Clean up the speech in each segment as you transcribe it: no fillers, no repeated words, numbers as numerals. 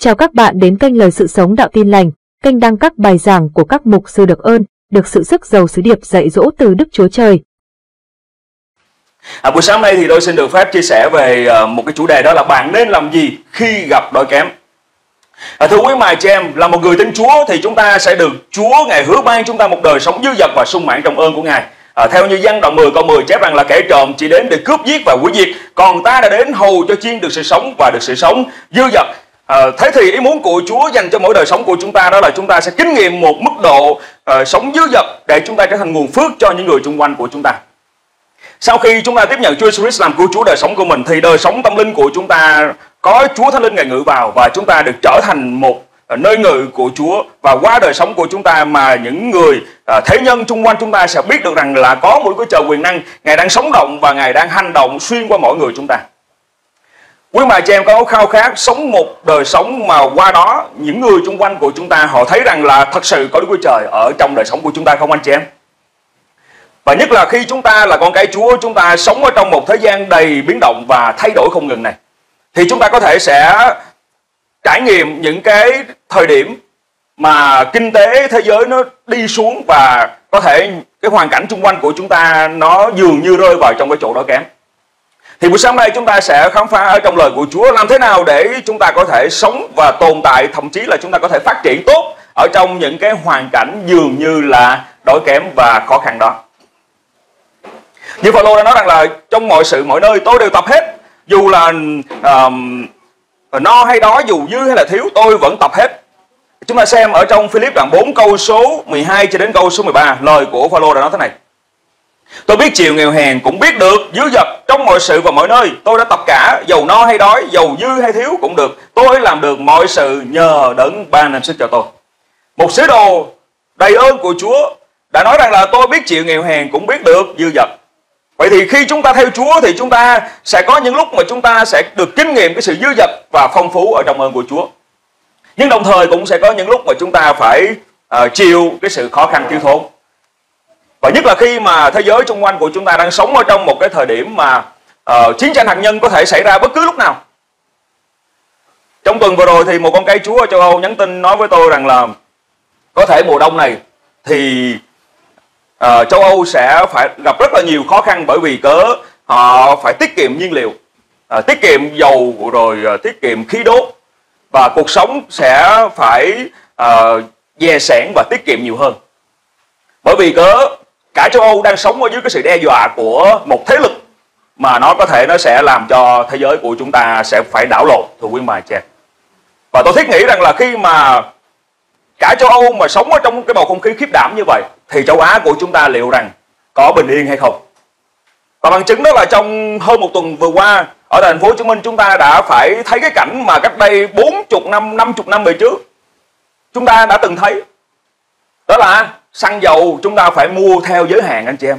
Chào các bạn đến kênh Lời Sự Sống Đạo Tin Lành, kênh đăng các bài giảng của các mục sư được ơn, được sự sức giàu sứ điệp dạy dỗ từ Đức Chúa Trời. Buổi sáng nay thì tôi xin được phép chia sẻ về một cái chủ đề, đó là bạn nên làm gì khi gặp đói kém. Thưa quý mài chị em, là một người tin Chúa thì chúng ta sẽ được Chúa Ngài hứa ban chúng ta một đời sống dư dật và sung mãn trong ơn của Ngài. Theo như Giăng đoạn 10 câu 10 chép rằng là kẻ trộm chỉ đến để cướp giết và hủy diệt, còn ta đã đến hầu cho chiên được sự sống và được sự sống dư dật. Thế thì ý muốn của Chúa dành cho mỗi đời sống của chúng ta đó là chúng ta sẽ kinh nghiệm một mức độ sống dư dật để chúng ta trở thành nguồn phước cho những người xung quanh của chúng ta. Sau khi chúng ta tiếp nhận Chúa Jesus Christ làm cứu Chúa đời sống của mình thì đời sống tâm linh của chúng ta có Chúa Thánh Linh Ngài ngự vào và chúng ta được trở thành một nơi ngự của Chúa, và qua đời sống của chúng ta mà những người thế nhân xung quanh chúng ta sẽ biết được rằng là có một cái trời quyền năng, Ngài đang sống động và Ngài đang hành động xuyên qua mỗi người chúng ta. Quý bà chị em có khao khát sống một đời sống mà qua đó những người xung quanh của chúng ta họ thấy rằng là thật sự có Đức Chúa Trời ở trong đời sống của chúng ta không anh chị em? Và nhất là khi chúng ta là con cái Chúa, chúng ta sống ở trong một thế gian đầy biến động và thay đổi không ngừng này, thì chúng ta có thể sẽ trải nghiệm những cái thời điểm mà kinh tế thế giới nó đi xuống và có thể cái hoàn cảnh xung quanh của chúng ta nó dường như rơi vào trong cái chỗ đói kém. Thì buổi sáng nay chúng ta sẽ khám phá ở trong lời của Chúa làm thế nào để chúng ta có thể sống và tồn tại, thậm chí là chúng ta có thể phát triển tốt ở trong những cái hoàn cảnh dường như là đói kém và khó khăn đó. Như Phao-lô đã nói rằng là trong mọi sự mọi nơi tôi đều tập hết, dù là no hay đói, dù dư hay là thiếu, tôi vẫn tập hết. Chúng ta xem ở trong Philip đoạn 4 câu số 12 cho đến câu số 13, lời của Phao-lô đã nói thế này: tôi biết chịu nghèo hèn, cũng biết được dư dật trong mọi sự và mọi nơi. Tôi đã tập cả, dầu no hay đói, dầu dư hay thiếu cũng được. Tôi làm được mọi sự nhờ đấng ban năng sức cho tôi. Một sứ đồ đầy ơn của Chúa đã nói rằng là tôi biết chịu nghèo hèn, cũng biết được dư dật. Vậy thì khi chúng ta theo Chúa thì chúng ta sẽ có những lúc mà chúng ta sẽ được kinh nghiệm cái sự dư dật và phong phú ở trong ơn của Chúa. Nhưng đồng thời cũng sẽ có những lúc mà chúng ta phải chịu cái sự khó khăn thiếu thốn. Và nhất là khi mà thế giới xung quanh của chúng ta đang sống ở trong một cái thời điểm mà chiến tranh hạt nhân có thể xảy ra bất cứ lúc nào. Trong tuần vừa rồi thì một con cái Chúa ở châu Âu nhắn tin nói với tôi rằng là có thể mùa đông này thì châu Âu sẽ phải gặp rất là nhiều khó khăn, bởi vì cớ họ phải tiết kiệm nhiên liệu, tiết kiệm dầu, rồi tiết kiệm khí đốt, và cuộc sống sẽ phải dè sẻn và tiết kiệm nhiều hơn. Bởi vì cớ cả châu Âu đang sống ở dưới cái sự đe dọa của một thế lực mà nó có thể nó sẽ làm cho thế giới của chúng ta sẽ phải đảo lộn, thưa quý mài chè. Và tôi thiết nghĩ rằng là khi mà cả châu Âu mà sống ở trong cái bầu không khí khiếp đảm như vậy thì châu Á của chúng ta liệu rằng có bình yên hay không? Và bằng chứng đó là trong hơn một tuần vừa qua ở thành phố Hồ Chí Minh chúng ta đã phải thấy cái cảnh mà cách đây 40 năm, 50 năm về trước chúng ta đã từng thấy. Đó là xăng dầu chúng ta phải mua theo giới hạn anh chị em.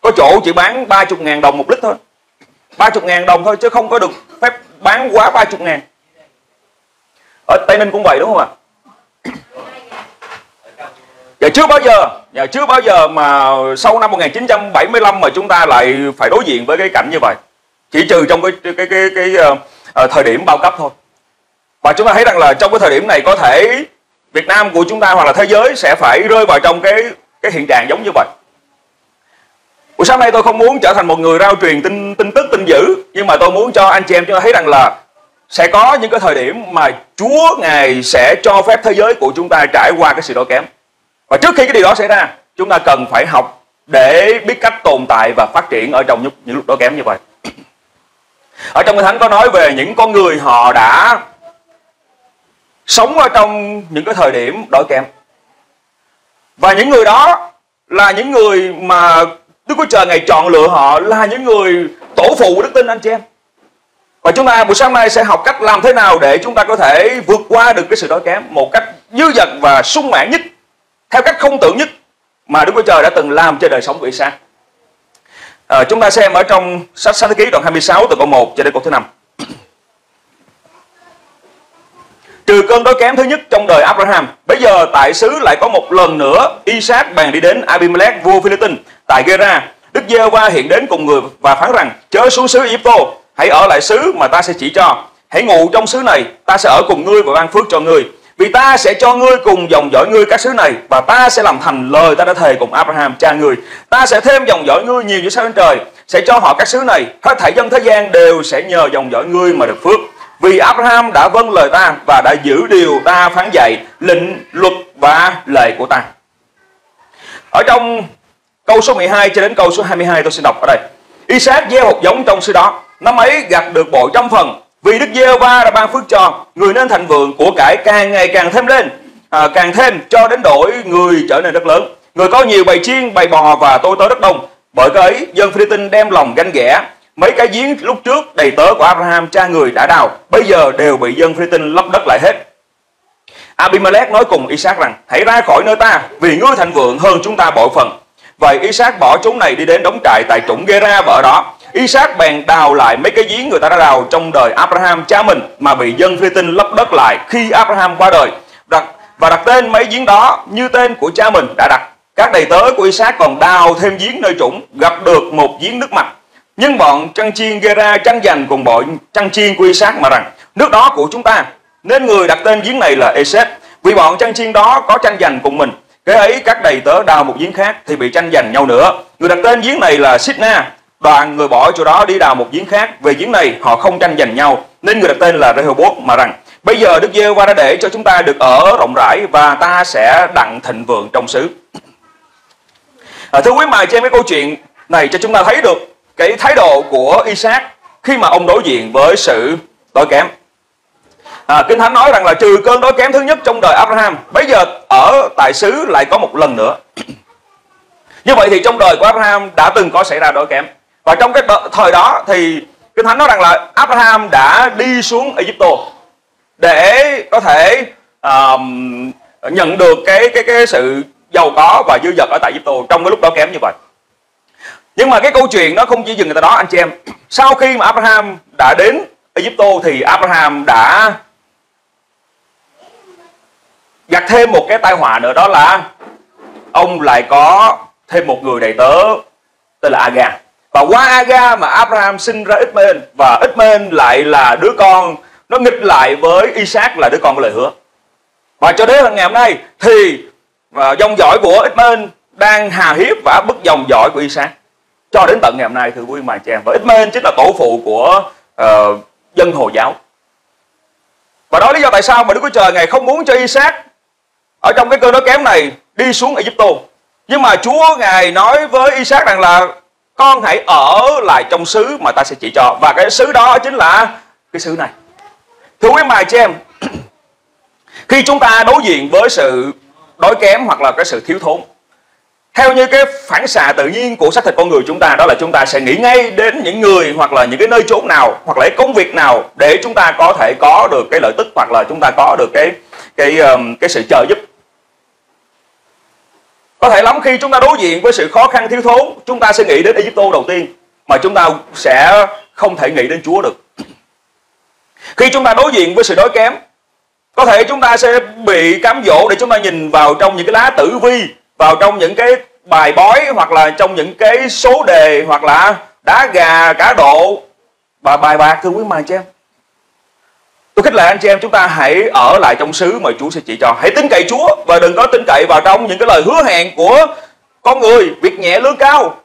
Có chỗ chỉ bán 30.000 đồng một lít thôi, 30.000 đồng thôi chứ không có được phép bán quá 30.000. Ở Tây Ninh cũng vậy đúng không ạ? Và chưa bao giờ mà sau năm 1975 mà chúng ta lại phải đối diện với cái cảnh như vậy, chỉ trừ trong cái thời điểm bao cấp thôi. Và chúng ta thấy rằng là trong cái thời điểm này có thể Việt Nam của chúng ta hoặc là thế giới sẽ phải rơi vào trong cái hiện trạng giống như vậy. Buổi sáng nay tôi không muốn trở thành một người rao truyền tin dữ, nhưng mà tôi muốn cho anh chị em chúng ta thấy rằng là sẽ có những cái thời điểm mà Chúa Ngài sẽ cho phép thế giới của chúng ta trải qua cái sự đói kém. Và trước khi cái điều đó xảy ra, chúng ta cần phải học để biết cách tồn tại và phát triển ở trong những lúc đói kém như vậy. Ở trong Kinh Thánh có nói về những con người họ đã sống ở trong những cái thời điểm đói kém. Và những người đó là những người mà Đức Chúa Trời Ngài chọn lựa, họ là những người tổ phụ của đức tin anh chị em. Và chúng ta buổi sáng nay sẽ học cách làm thế nào để chúng ta có thể vượt qua được cái sự đói kém một cách dư dật và sung mãn nhất, theo cách không tưởng nhất mà Đức Chúa Trời đã từng làm cho đời sống của Isaac. Chúng ta xem ở trong sách Sáng thế ký đoạn 26 từ câu 1 cho đến câu thứ 5. Trừ cơn đói kém thứ nhất trong đời Abraham, bây giờ tại xứ lại có một lần nữa Isaac bèn đi đến Abimelech vua Philitin tại Gera. Đức Giê-hô-va hiện đến cùng người và phán rằng: chớ xuống xứ Ai Cập, hãy ở lại xứ mà ta sẽ chỉ cho. Hãy ngụ trong xứ này, ta sẽ ở cùng ngươi và ban phước cho ngươi. Vì ta sẽ cho ngươi cùng dòng dõi ngươi các xứ này, và ta sẽ làm thành lời ta đã thề cùng Abraham cha ngươi. Ta sẽ thêm dòng dõi ngươi nhiều như sao trên trời, sẽ cho họ các xứ này. Hết thảy dân thế gian đều sẽ nhờ dòng dõi ngươi mà được phước. Vì Abraham đã vâng lời ta và đã giữ điều ta phán dạy, lệnh, luật và lệ của ta. Ở trong câu số 12 cho đến câu số 22 tôi sẽ đọc ở đây. Isaac gieo hột giống trong xứ đó, năm ấy gặt được bội trăm phần. Vì Đức Giê-hô-va đã ban phước cho, người nên thành vượng, của cải càng ngày càng thêm lên, càng thêm cho đến đổi người trở nên rất lớn. Người có nhiều bầy chiên, bầy bò và tôi tớ rất đông. Bởi cái ấy, dân Phi-li-tin đem lòng ganh ghẻ. Mấy cái giếng lúc trước đầy tớ của Abraham cha người đã đào, bây giờ đều bị dân Phi-li-tin lấp đất lại hết. Abimelech nói cùng Isaac rằng, hãy ra khỏi nơi ta, vì ngươi thành vượng hơn chúng ta bội phần. Vậy Isaac bỏ chốn này đi đến đóng trại tại trũng Gera vợ đó. Isaac bèn đào lại mấy cái giếng người ta đã đào trong đời Abraham cha mình mà bị dân Phi-li-tin lấp đất lại khi Abraham qua đời, và đặt tên mấy giếng đó như tên của cha mình đã đặt. Các đầy tớ của Isaac còn đào thêm giếng nơi trũng, gặp được một giếng nước mạch. Nhưng bọn chăn chiên Gera tranh giành cùng bọn chăn chiên của Isaac mà rằng, nước đó của chúng ta, nên người đặt tên giếng này là Esed, vì bọn chăn chiên đó có tranh giành cùng mình. Cái ấy các đầy tớ đào một giếng khác thì bị tranh giành nhau nữa. Người đặt tên giếng này là Sitna. Đoàn người bỏ chỗ đó đi đào một giếng khác. Về giếng này họ không tranh giành nhau, nên người đặt tên là Rehoboth mà rằng, bây giờ Đức Giê-hô-va đã để cho chúng ta được ở rộng rãi, và ta sẽ đặng thịnh vượng trong xứ. Thưa quý mài, trên cái câu chuyện này cho chúng ta thấy được cái thái độ của Isaac khi mà ông đối diện với sự đói kém. Kinh Thánh nói rằng là trừ cơn đói kém thứ nhất trong đời Abraham, bây giờ ở tại xứ lại có một lần nữa. Như vậy thì trong đời của Abraham đã từng có xảy ra đói kém. Và trong cái thời đó thì Kinh Thánh nói rằng là Abraham đã đi xuống Egypto để có thể nhận được cái sự giàu có và dư dật ở tại Egypto trong cái lúc đói kém như vậy. Nhưng mà cái câu chuyện nó không chỉ dừng người ta đó anh chị em. Sau khi mà Abraham đã đến Egypto thì Abraham đã gặt thêm một cái tai họa nữa, đó là ông lại có thêm một người đầy tớ tên là Aga. Và qua Aga mà Abraham sinh ra Ismael, và Ismael lại là đứa con nó nghịch lại với Isaac là đứa con của lời hứa. Và cho đến ngày hôm nay thì dòng dõi của Ismael đang hà hiếp và bức dòng dõi của Isaac cho đến tận ngày hôm nay, thưa quý mài chị em. Và Ismael chính là tổ phụ của dân Hồi giáo. Và đó lý do tại sao mà Đức Chúa Trời Ngài không muốn cho Isaac ở trong cái cơn đói kém này đi xuống Egypto. Nhưng mà Chúa Ngài nói với Isaac rằng là con hãy ở lại trong xứ mà ta sẽ chỉ cho. Và cái xứ đó chính là cái xứ này. Thưa quý mài chị em, khi chúng ta đối diện với sự đói kém hoặc là cái sự thiếu thốn, theo như cái phản xạ tự nhiên của xác thịt con người chúng ta, đó là chúng ta sẽ nghĩ ngay đến những người hoặc là những cái nơi chốn nào hoặc là công việc nào để chúng ta có thể có được cái lợi tức, hoặc là chúng ta có được cái sự trợ giúp. Có thể lắm khi chúng ta đối diện với sự khó khăn thiếu thốn, chúng ta sẽ nghĩ đến Egypto đầu tiên, mà chúng ta sẽ không thể nghĩ đến Chúa được. Khi chúng ta đối diện với sự đói kém, có thể chúng ta sẽ bị cám dỗ để chúng ta nhìn vào trong những cái lá tử vi, vào trong những cái bài bói, hoặc là trong những cái số đề, hoặc là đá gà, cá độ và bài bạc. Thưa quý mài chị em, tôi khích lệ anh chị em chúng ta hãy ở lại trong xứ mà Chúa sẽ chỉ cho. Hãy tin cậy Chúa và đừng có tin cậy vào trong những cái lời hứa hẹn của con người, việc nhẹ lương cao,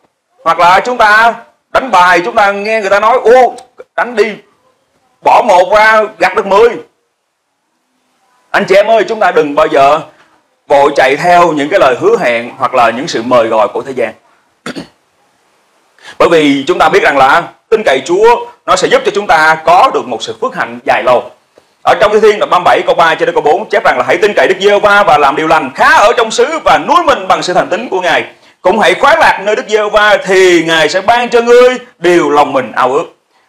hoặc là chúng ta đánh bài, chúng ta nghe người ta nói ô đánh đi bỏ một ra gặt được 10. Anh chị em ơi, chúng ta đừng bao giờ vội chạy theo những cái lời hứa hẹn hoặc là những sự mời gọi của thế gian. Bởi vì chúng ta biết rằng là tin cậy Chúa nó sẽ giúp cho chúng ta có được một sự phước hạnh dài lâu. Ở trong Thi Thiên đoạn 37 câu 3 cho đến câu 4 chép rằng là hãy tin cậy Đức Giê-hô-va và làm điều lành, khá ở trong xứ và nuôi mình bằng sự thành tín của Ngài. Cũng hãy khoái lạc nơi Đức Giê-hô-va thì Ngài sẽ ban cho ngươi điều lòng mình ao ước.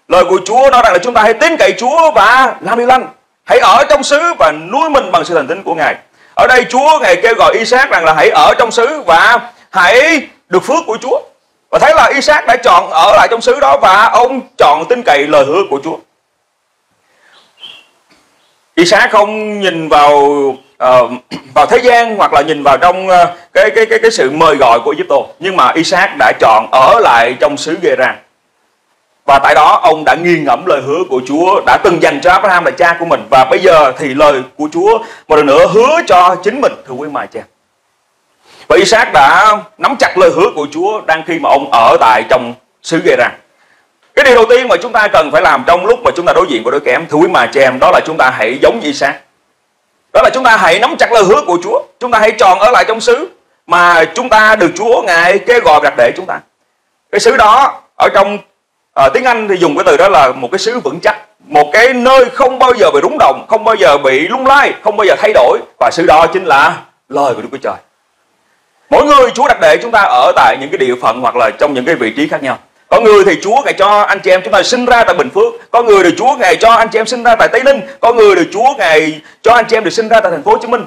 Lời của Chúa nói rằng là chúng ta hãy tin cậy Chúa và làm điều lành, hãy ở trong xứ và nuôi mình bằng sự thành tín của Ngài. Ở đây Chúa Ngài kêu gọi Isaac rằng là hãy ở trong xứ và hãy được phước của Chúa. Và thấy là Isaac đã chọn ở lại trong xứ đó và ông chọn tin cậy lời hứa của Chúa. Isaac không nhìn vào thế gian hoặc là nhìn vào trong cái sự mời gọi của Egypto, nhưng mà Isaac đã chọn ở lại trong xứ Gera. Và tại đó ông đã nghi ngẫm lời hứa của Chúa đã từng dành cho Abraham là cha của mình. Và bây giờ thì lời của Chúa một lần nữa hứa cho chính mình, thưa quý mài cha. Và Isaac đã nắm chặt lời hứa của Chúa đang khi mà ông ở tại trong xứ Gerar. Cái điều đầu tiên mà chúng ta cần phải làm trong lúc mà chúng ta đối diện với đói kém, thưa quý mài cha em, đó là chúng ta hãy giống như Isaac. Đó là chúng ta hãy nắm chặt lời hứa của Chúa. Chúng ta hãy tròn ở lại trong xứ mà chúng ta được Chúa Ngài kêu gọi đặt để chúng ta. Cái xứ đó ở trong tiếng Anh thì dùng cái từ đó là một cái xứ vững chắc, một cái nơi không bao giờ bị rúng động, không bao giờ bị lung lay, không bao giờ thay đổi. Và xứ đó chính là lời của Đức Chúa Trời. Mỗi người Chúa đặt để chúng ta ở tại những cái địa phận hoặc là trong những cái vị trí khác nhau. Có người thì Chúa Ngài cho anh chị em chúng ta sinh ra tại Bình Phước, có người thì Chúa Ngài cho anh chị em sinh ra tại Tây Ninh, có người thì Chúa Ngài cho anh chị em được sinh ra tại thành phố Hồ Chí Minh.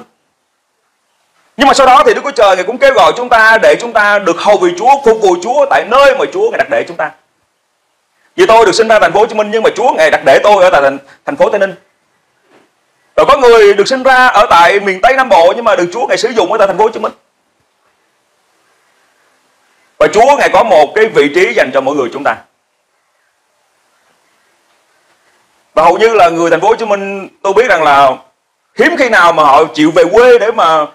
Nhưng mà sau đó thì Đức Chúa Trời Ngài cũng kêu gọi chúng ta để chúng ta được hầu vì Chúa, phục vụ Chúa tại nơi mà Chúa Ngài đặt để chúng ta. Vì tôi được sinh ra thành phố Hồ Chí Minh nhưng mà Chúa Ngài đặt để tôi ở tại thành phố Tây Ninh. Rồi có người được sinh ra ở tại miền Tây Nam Bộ nhưng mà được Chúa Ngài sử dụng ở tại thành phố Hồ Chí Minh. Và Chúa Ngài có một cái vị trí dành cho mỗi người chúng ta. Và hầu như là người thành phố Hồ Chí Minh, tôi biết rằng là hiếm khi nào mà họ chịu về quê để mà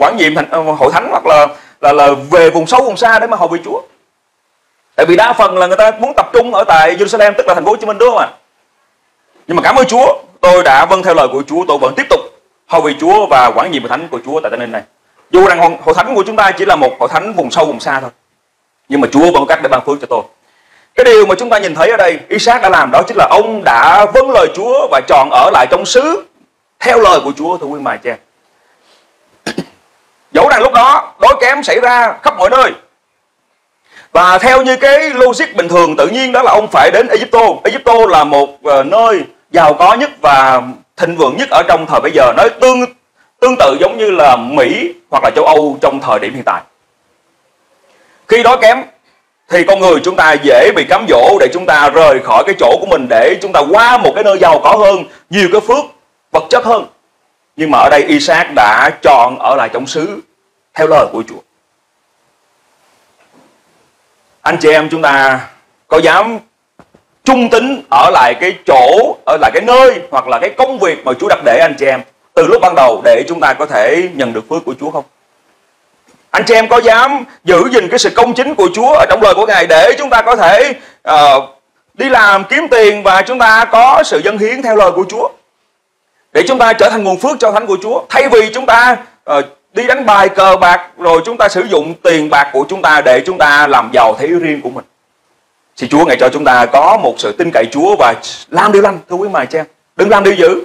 quản nhiệm hội thánh hoặc là về vùng sâu vùng xa để mà hầu về Chúa. Tại vì đa phần là người ta muốn tập trung ở tại Jerusalem, tức là thành phố Hồ Chí Minh, đúng không ạ? Nhưng mà cảm ơn Chúa, tôi đã vâng theo lời của Chúa, tôi vẫn tiếp tục hầu về Chúa và quản nhiệm hội thánh của Chúa tại Tây Ninh này. Dù rằng hội thánh của chúng ta chỉ là một hội thánh vùng sâu vùng xa thôi, nhưng mà Chúa vẫn có cách để ban phước cho tôi. Cái điều mà chúng ta nhìn thấy ở đây Isaac đã làm đó chính là ông đã vâng lời Chúa và chọn ở lại trong xứ theo lời của Chúa, thưa quý mài cha. Dẫu rằng lúc đó đói kém xảy ra khắp mọi nơi, và theo như cái logic bình thường tự nhiên đó là ông phải đến Egypto. Egypto là một nơi giàu có nhất và thịnh vượng nhất ở trong thời bây giờ. Nó tương tự giống như là Mỹ hoặc là châu Âu trong thời điểm hiện tại. Khi đói kém thì con người chúng ta dễ bị cám dỗ để chúng ta rời khỏi cái chỗ của mình, để chúng ta qua một cái nơi giàu có hơn, nhiều cái phước vật chất hơn. Nhưng mà ở đây Isaac đã chọn ở lại trong xứ theo lời của Chúa. Anh chị em chúng ta có dám trung tín ở lại cái chỗ, ở lại cái nơi hoặc là cái công việc mà Chúa đặt để anh chị em từ lúc ban đầu để chúng ta có thể nhận được phước của Chúa không? Anh chị em có dám giữ gìn cái sự công chính của Chúa ở trong lời của Ngài để chúng ta có thể đi làm kiếm tiền và chúng ta có sự dâng hiến theo lời của Chúa, để chúng ta trở thành nguồn phước cho thánh của Chúa, thay vì chúng ta đi đánh bài cờ bạc rồi chúng ta sử dụng tiền bạc của chúng ta để chúng ta làm giàu theo ý riêng của mình. Thì Chúa Ngài cho chúng ta có một sự tin cậy Chúa và làm điều lành, thưa quý mài cha, đừng làm điều dữ.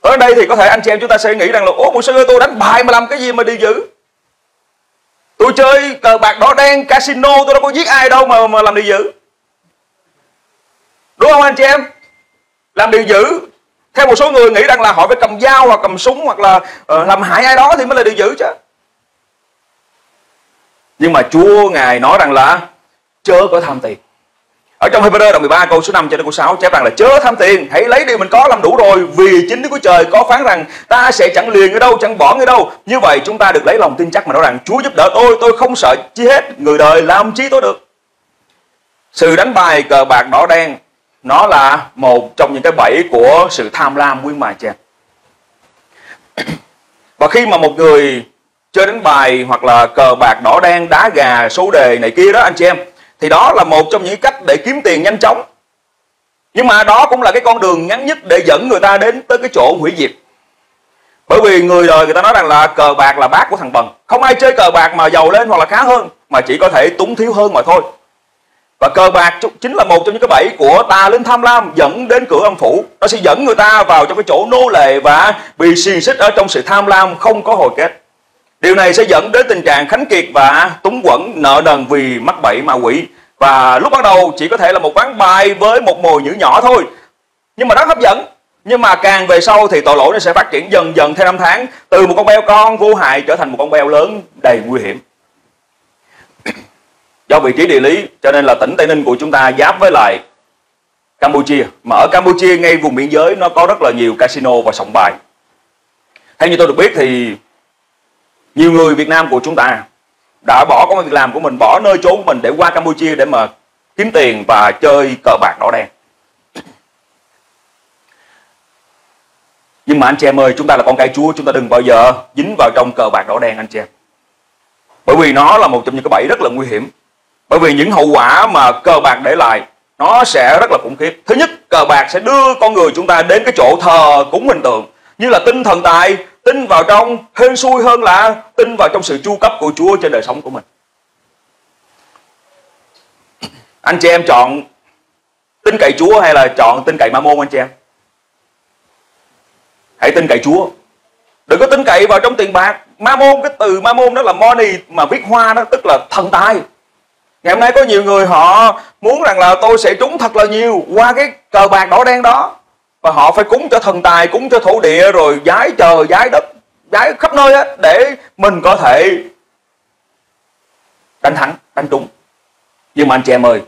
Ở đây thì có thể anh chị em chúng ta sẽ nghĩ rằng là ố mục sư ơi, tôi đánh bài mà làm cái gì mà điều dữ, tôi chơi cờ bạc đỏ đen casino tôi đâu có giết ai đâu mà làm điều dữ, đúng không anh chị em? Làm điều dữ theo một số người nghĩ rằng là họ phải cầm dao hoặc cầm súng hoặc là làm hại ai đó thì mới là điều dữ chứ. Nhưng mà Chúa Ngài nói rằng là chớ có tham tiền. Ở trong Hebrew đoạn 13 câu số 5 cho đến câu 6 chép rằng là chớ tham tiền, hãy lấy điều mình có làm đủ rồi, vì chính Đức Chúa Trời có phán rằng ta sẽ chẳng liền ở đâu, chẳng bỏ ở đâu. Như vậy chúng ta được lấy lòng tin chắc mà nói rằng Chúa giúp đỡ tôi không sợ chi hết, người đời làm chi tôi được. Sự đánh bài cờ bạc đỏ đen nó là một trong những cái bẫy của sự tham lam, quý mài cha. Và khi mà một người chơi đánh bài hoặc là cờ bạc đỏ đen, đá gà, số đề này kia đó anh chị em, thì đó là một trong những cách để kiếm tiền nhanh chóng. Nhưng mà đó cũng là cái con đường ngắn nhất để dẫn người ta đến tới cái chỗ hủy diệt. Bởi vì người đời người ta nói rằng là cờ bạc là bác của thằng bần, không ai chơi cờ bạc mà giàu lên hoặc là khá hơn, mà chỉ có thể túng thiếu hơn mà thôi. Và cờ bạc chính là một trong những cái bẫy của tà linh tham lam dẫn đến cửa âm phủ. Nó sẽ dẫn người ta vào trong cái chỗ nô lệ và bị xiềng xích ở trong sự tham lam không có hồi kết. Điều này sẽ dẫn đến tình trạng khánh kiệt và túng quẫn nợ nần vì mắc bẫy ma quỷ. Và lúc ban đầu chỉ có thể là một ván bài với một mồi nhử nhỏ thôi, nhưng mà rất hấp dẫn. Nhưng mà càng về sau thì tội lỗi nó sẽ phát triển dần dần theo năm tháng, từ một con beo con vô hại trở thành một con beo lớn đầy nguy hiểm. Do vị trí địa lý cho nên là tỉnh Tây Ninh của chúng ta giáp với lại Campuchia. Mà ở Campuchia ngay vùng biên giới nó có rất là nhiều casino và sòng bài. Theo như tôi được biết thì nhiều người Việt Nam của chúng ta đã bỏ công an việc làm của mình, bỏ nơi trốn của mình để qua Campuchia để mà kiếm tiền và chơi cờ bạc đỏ đen. Nhưng mà anh chị em ơi, chúng ta là con cái Chúa, chúng ta đừng bao giờ dính vào trong cờ bạc đỏ đen anh chị em. Bởi vì nó là một trong những cái bẫy rất là nguy hiểm. Bởi vì những hậu quả mà cờ bạc để lại nó sẽ rất là khủng khiếp. Thứ nhất, cờ bạc sẽ đưa con người chúng ta đến cái chỗ thờ cúng hình tượng, như là tin thần tài, tin vào trong, hên xui hơn là tin vào trong sự chu cấp của Chúa trên đời sống của mình. Anh chị em chọn tin cậy Chúa hay là chọn tin cậy ma môn anh chị em? Hãy tin cậy Chúa, đừng có tin cậy vào trong tiền bạc. Ma môn, cái từ ma môn đó là money mà viết hoa đó, tức là thần tài. Ngày hôm nay có nhiều người họ muốn rằng là tôi sẽ trúng thật là nhiều qua cái cờ bạc đỏ đen đó, và họ phải cúng cho thần tài, cúng cho thổ địa, rồi giái trời, giái đất, giái khắp nơi hết để mình có thể đánh thắng, đánh trúng. Nhưng mà anh chị em ơi,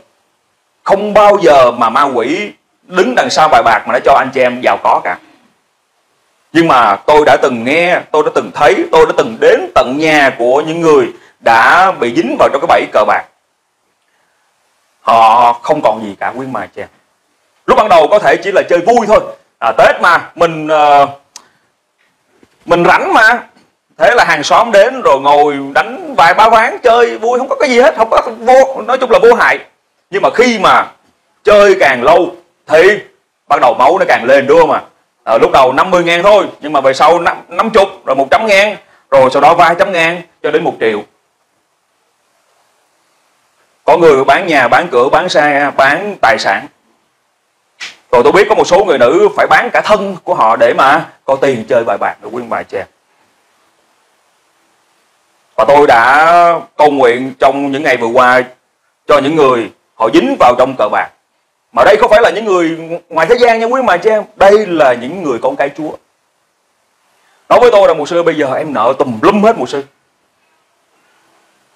không bao giờ mà ma quỷ đứng đằng sau bài bạc mà nó cho anh chị em giàu có cả. Nhưng mà tôi đã từng nghe, tôi đã từng thấy, tôi đã từng đến tận nhà của những người đã bị dính vào trong cái bẫy cờ bạc. Họ không còn gì cả quý mà chị em. Lúc ban đầu có thể chỉ là chơi vui thôi, Tết mà, mình rảnh mà, thế là hàng xóm đến rồi ngồi đánh vài ba ván chơi vui, không có cái gì hết, không có vô, nói chung là vô hại. Nhưng mà khi mà chơi càng lâu thì bắt đầu máu nó càng lên, đúng không ạ? Lúc đầu 50.000 thôi, nhưng mà về sau 50, rồi 100.000, rồi sau đó vài trăm ngàn cho đến 1 triệu. Có người bán nhà, bán cửa, bán xe, bán tài sản. Rồi tôi biết có một số người nữ phải bán cả thân của họ để mà có tiền chơi bài bạc, để quyên bài chè. Và tôi đã cầu nguyện trong những ngày vừa qua cho những người họ dính vào trong cờ bạc. Mà đây không phải là những người ngoài thế gian nha quý mà chị em, đây là những người con cái Chúa. Nói với tôi là mục sư bây giờ em nợ tùm lum hết mục sư.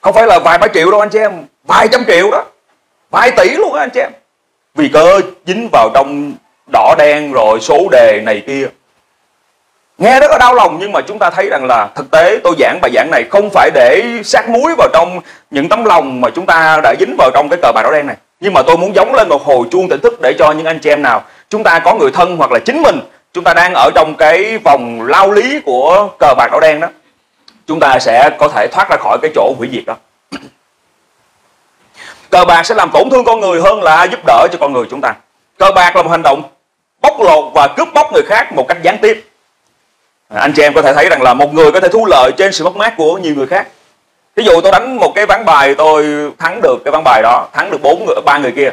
Không phải là vài ba triệu đâu anh chị em, vài trăm triệu đó, vài tỷ luôn đó anh chị em. Vì cơ dính vào trong đỏ đen rồi số đề này kia. Nghe rất là đau lòng, nhưng mà chúng ta thấy rằng là thực tế tôi giảng bài giảng này không phải để sát muối vào trong những tấm lòng mà chúng ta đã dính vào trong cái cờ bạc đỏ đen này. Nhưng mà tôi muốn gióng lên một hồi chuông tỉnh thức để cho những anh chị em nào chúng ta có người thân hoặc là chính mình, chúng ta đang ở trong cái vòng lao lý của cờ bạc đỏ đen đó, chúng ta sẽ có thể thoát ra khỏi cái chỗ hủy diệt đó. Cờ bạc sẽ làm tổn thương con người hơn là giúp đỡ cho con người chúng ta. Cờ bạc là một hành động bóc lột và cướp bóc người khác một cách gián tiếp. Anh chị em có thể thấy rằng là một người có thể thu lợi trên sự mất mát của nhiều người khác. Ví dụ tôi đánh một cái ván bài, tôi thắng được cái ván bài đó, thắng được 3 người kia,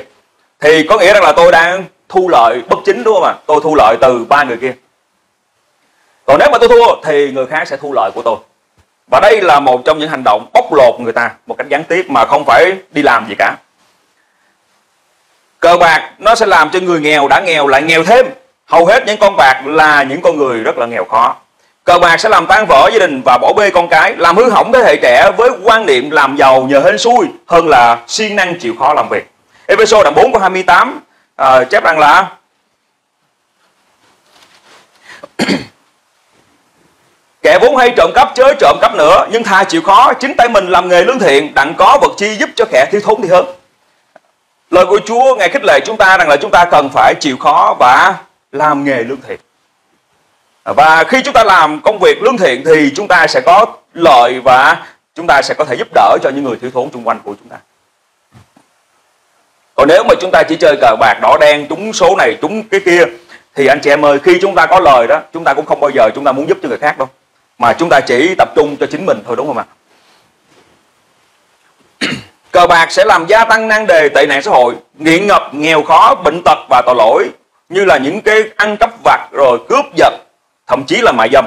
thì có nghĩa rằng là tôi đang thu lợi bất chính, đúng không ạ? Tôi thu lợi từ 3 người kia. Còn nếu mà tôi thua thì người khác sẽ thu lợi của tôi. Và đây là một trong những hành động bóc lột người ta một cách gián tiếp mà không phải đi làm gì cả. Cờ bạc nó sẽ làm cho người nghèo đã nghèo lại nghèo thêm. Hầu hết những con bạc là những con người rất là nghèo khó. Cờ bạc sẽ làm tan vỡ gia đình và bỏ bê con cái, làm hư hỏng thế hệ trẻ với quan niệm làm giàu nhờ hên xui hơn là siêng năng chịu khó làm việc. Ê-phê-sô đoạn 4:28 chép rằng là kẻ vốn hay trộm cắp chớ trộm cắp nữa, nhưng thà chịu khó chính tay mình làm nghề lương thiện, đặng có vật chi giúp cho kẻ thiếu thốn thì hơn. Lời của Chúa Ngài khích lệ chúng ta rằng là chúng ta cần phải chịu khó và làm nghề lương thiện. Và khi chúng ta làm công việc lương thiện thì chúng ta sẽ có lợi và chúng ta sẽ có thể giúp đỡ cho những người thiếu thốn xung quanh của chúng ta. Còn nếu mà chúng ta chỉ chơi cờ bạc đỏ đen, trúng số này trúng cái kia, thì anh chị em ơi, khi chúng ta có lời đó, chúng ta cũng không bao giờ chúng ta muốn giúp cho người khác đâu, mà chúng ta chỉ tập trung cho chính mình thôi, đúng không ạ? Cờ bạc sẽ làm gia tăng nan đề tệ nạn xã hội, nghiện ngập, nghèo khó, bệnh tật và tội lỗi, như là những cái ăn cắp vặt rồi cướp giật, thậm chí là mại dâm.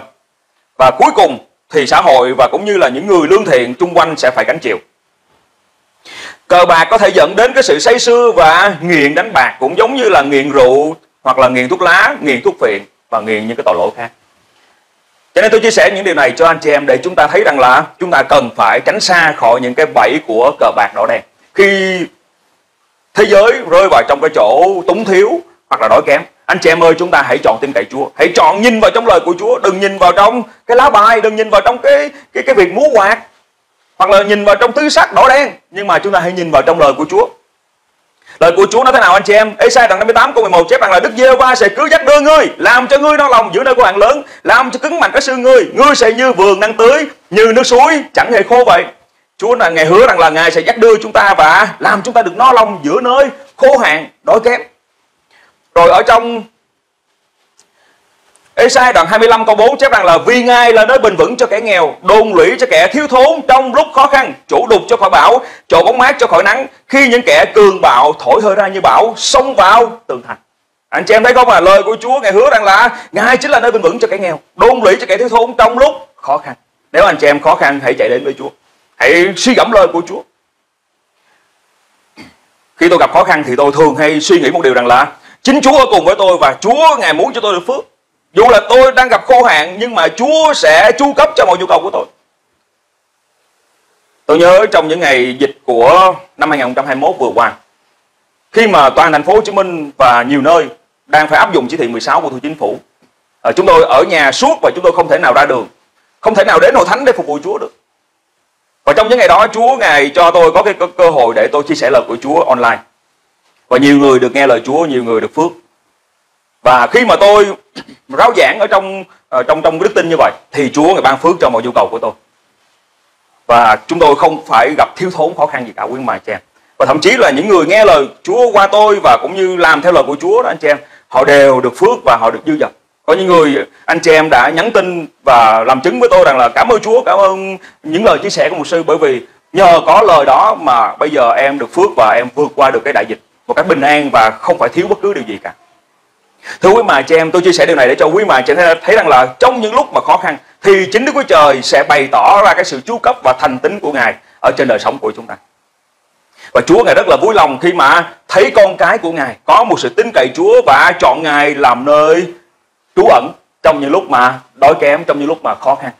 Và cuối cùng thì xã hội và cũng như là những người lương thiện chung quanh sẽ phải gánh chịu. Cờ bạc có thể dẫn đến cái sự say sưa và nghiện đánh bạc, cũng giống như là nghiện rượu hoặc là nghiện thuốc lá, nghiện thuốc phiện và nghiện những cái tội lỗi khác. Cho nên tôi chia sẻ những điều này cho anh chị em để chúng ta thấy rằng là chúng ta cần phải tránh xa khỏi những cái bẫy của cờ bạc đỏ đen. Khi thế giới rơi vào trong cái chỗ túng thiếu hoặc là đói kém, anh chị em ơi, chúng ta hãy chọn tin cậy Chúa, hãy chọn nhìn vào trong lời của Chúa, đừng nhìn vào trong cái lá bài, đừng nhìn vào trong cái việc múa quạt, hoặc là nhìn vào trong túi xách đỏ đen, nhưng mà chúng ta hãy nhìn vào trong lời của Chúa. Lời của Chúa nói thế nào anh chị em? Ê-sai đoạn 58 câu 11 chép rằng là Đức Giê-hô-va sẽ cứu giác đưa ngươi, làm cho ngươi đau lòng giữa nơi của bạn lớn, làm cho cứng mạnh cái xương ngươi, ngươi sẽ như vườn năng tưới, như nước suối chẳng hề khô vậy. Chúa là Ngài hứa rằng là Ngài sẽ dắt đưa chúng ta và làm chúng ta được no lòng giữa nơi khô hạn đói kém. Rồi ở trong Ê-sai đoạn 25 câu 4 chép rằng là vì Ngài là nơi bền vững cho kẻ nghèo, đồn lũy cho kẻ thiếu thốn trong lúc khó khăn, chỗ đục cho khỏi bão, chỗ bóng mát cho khỏi nắng, khi những kẻ cường bạo thổi hơi ra như bão xông vào tường thành. Anh chị em thấy không à, lời của Chúa Ngài hứa rằng là Ngài chính là nơi bền vững cho kẻ nghèo, đồn lũy cho kẻ thiếu thốn trong lúc khó khăn. Nếu anh chị em khó khăn hãy chạy đến với Chúa, hãy suy gẫm lời của Chúa. Khi tôi gặp khó khăn thì tôi thường hay suy nghĩ một điều rằng là chính Chúa ở cùng với tôi và Chúa Ngài muốn cho tôi được phước. Dù là tôi đang gặp khô hạn nhưng mà Chúa sẽ chu cấp cho mọi nhu cầu của tôi. Tôi nhớ trong những ngày dịch của năm 2021 vừa qua, khi mà toàn thành phố Hồ Chí Minh và nhiều nơi đang phải áp dụng chỉ thị 16 của Thủ Chính phủ, chúng tôi ở nhà suốt và chúng tôi không thể nào ra đường, không thể nào đến hội thánh để phục vụ Chúa được. Và trong những ngày đó Chúa Ngài cho tôi có cái cơ hội để tôi chia sẻ lời của Chúa online. Và nhiều người được nghe lời Chúa, nhiều người được phước. Và khi mà tôi ráo giảng ở trong đức tin như vậy thì Chúa Ngài ban phước cho mọi nhu cầu của tôi. Và chúng tôi không phải gặp thiếu thốn khó khăn gì cả quý anh chị em. Và thậm chí là những người nghe lời Chúa qua tôi và cũng như làm theo lời của Chúa đó anh chị em, họ đều được phước và họ được dư dật. Có những người anh chị em đã nhắn tin và làm chứng với tôi rằng là cảm ơn Chúa, cảm ơn những lời chia sẻ của mục sư, bởi vì nhờ có lời đó mà bây giờ em được phước và em vượt qua được cái đại dịch một cách bình an và không phải thiếu bất cứ điều gì cả. Thưa quý mà chị em, tôi chia sẻ điều này để cho quý mà chị em thấy rằng là trong những lúc mà khó khăn thì chính Đức Chúa Trời sẽ bày tỏ ra cái sự chu cấp và thành tín của Ngài ở trên đời sống của chúng ta. Và Chúa Ngài rất là vui lòng khi mà thấy con cái của Ngài có một sự tin cậy Chúa và chọn Ngài làm nơi trú ẩn trong những lúc mà đói kém, trong những lúc mà khó khăn.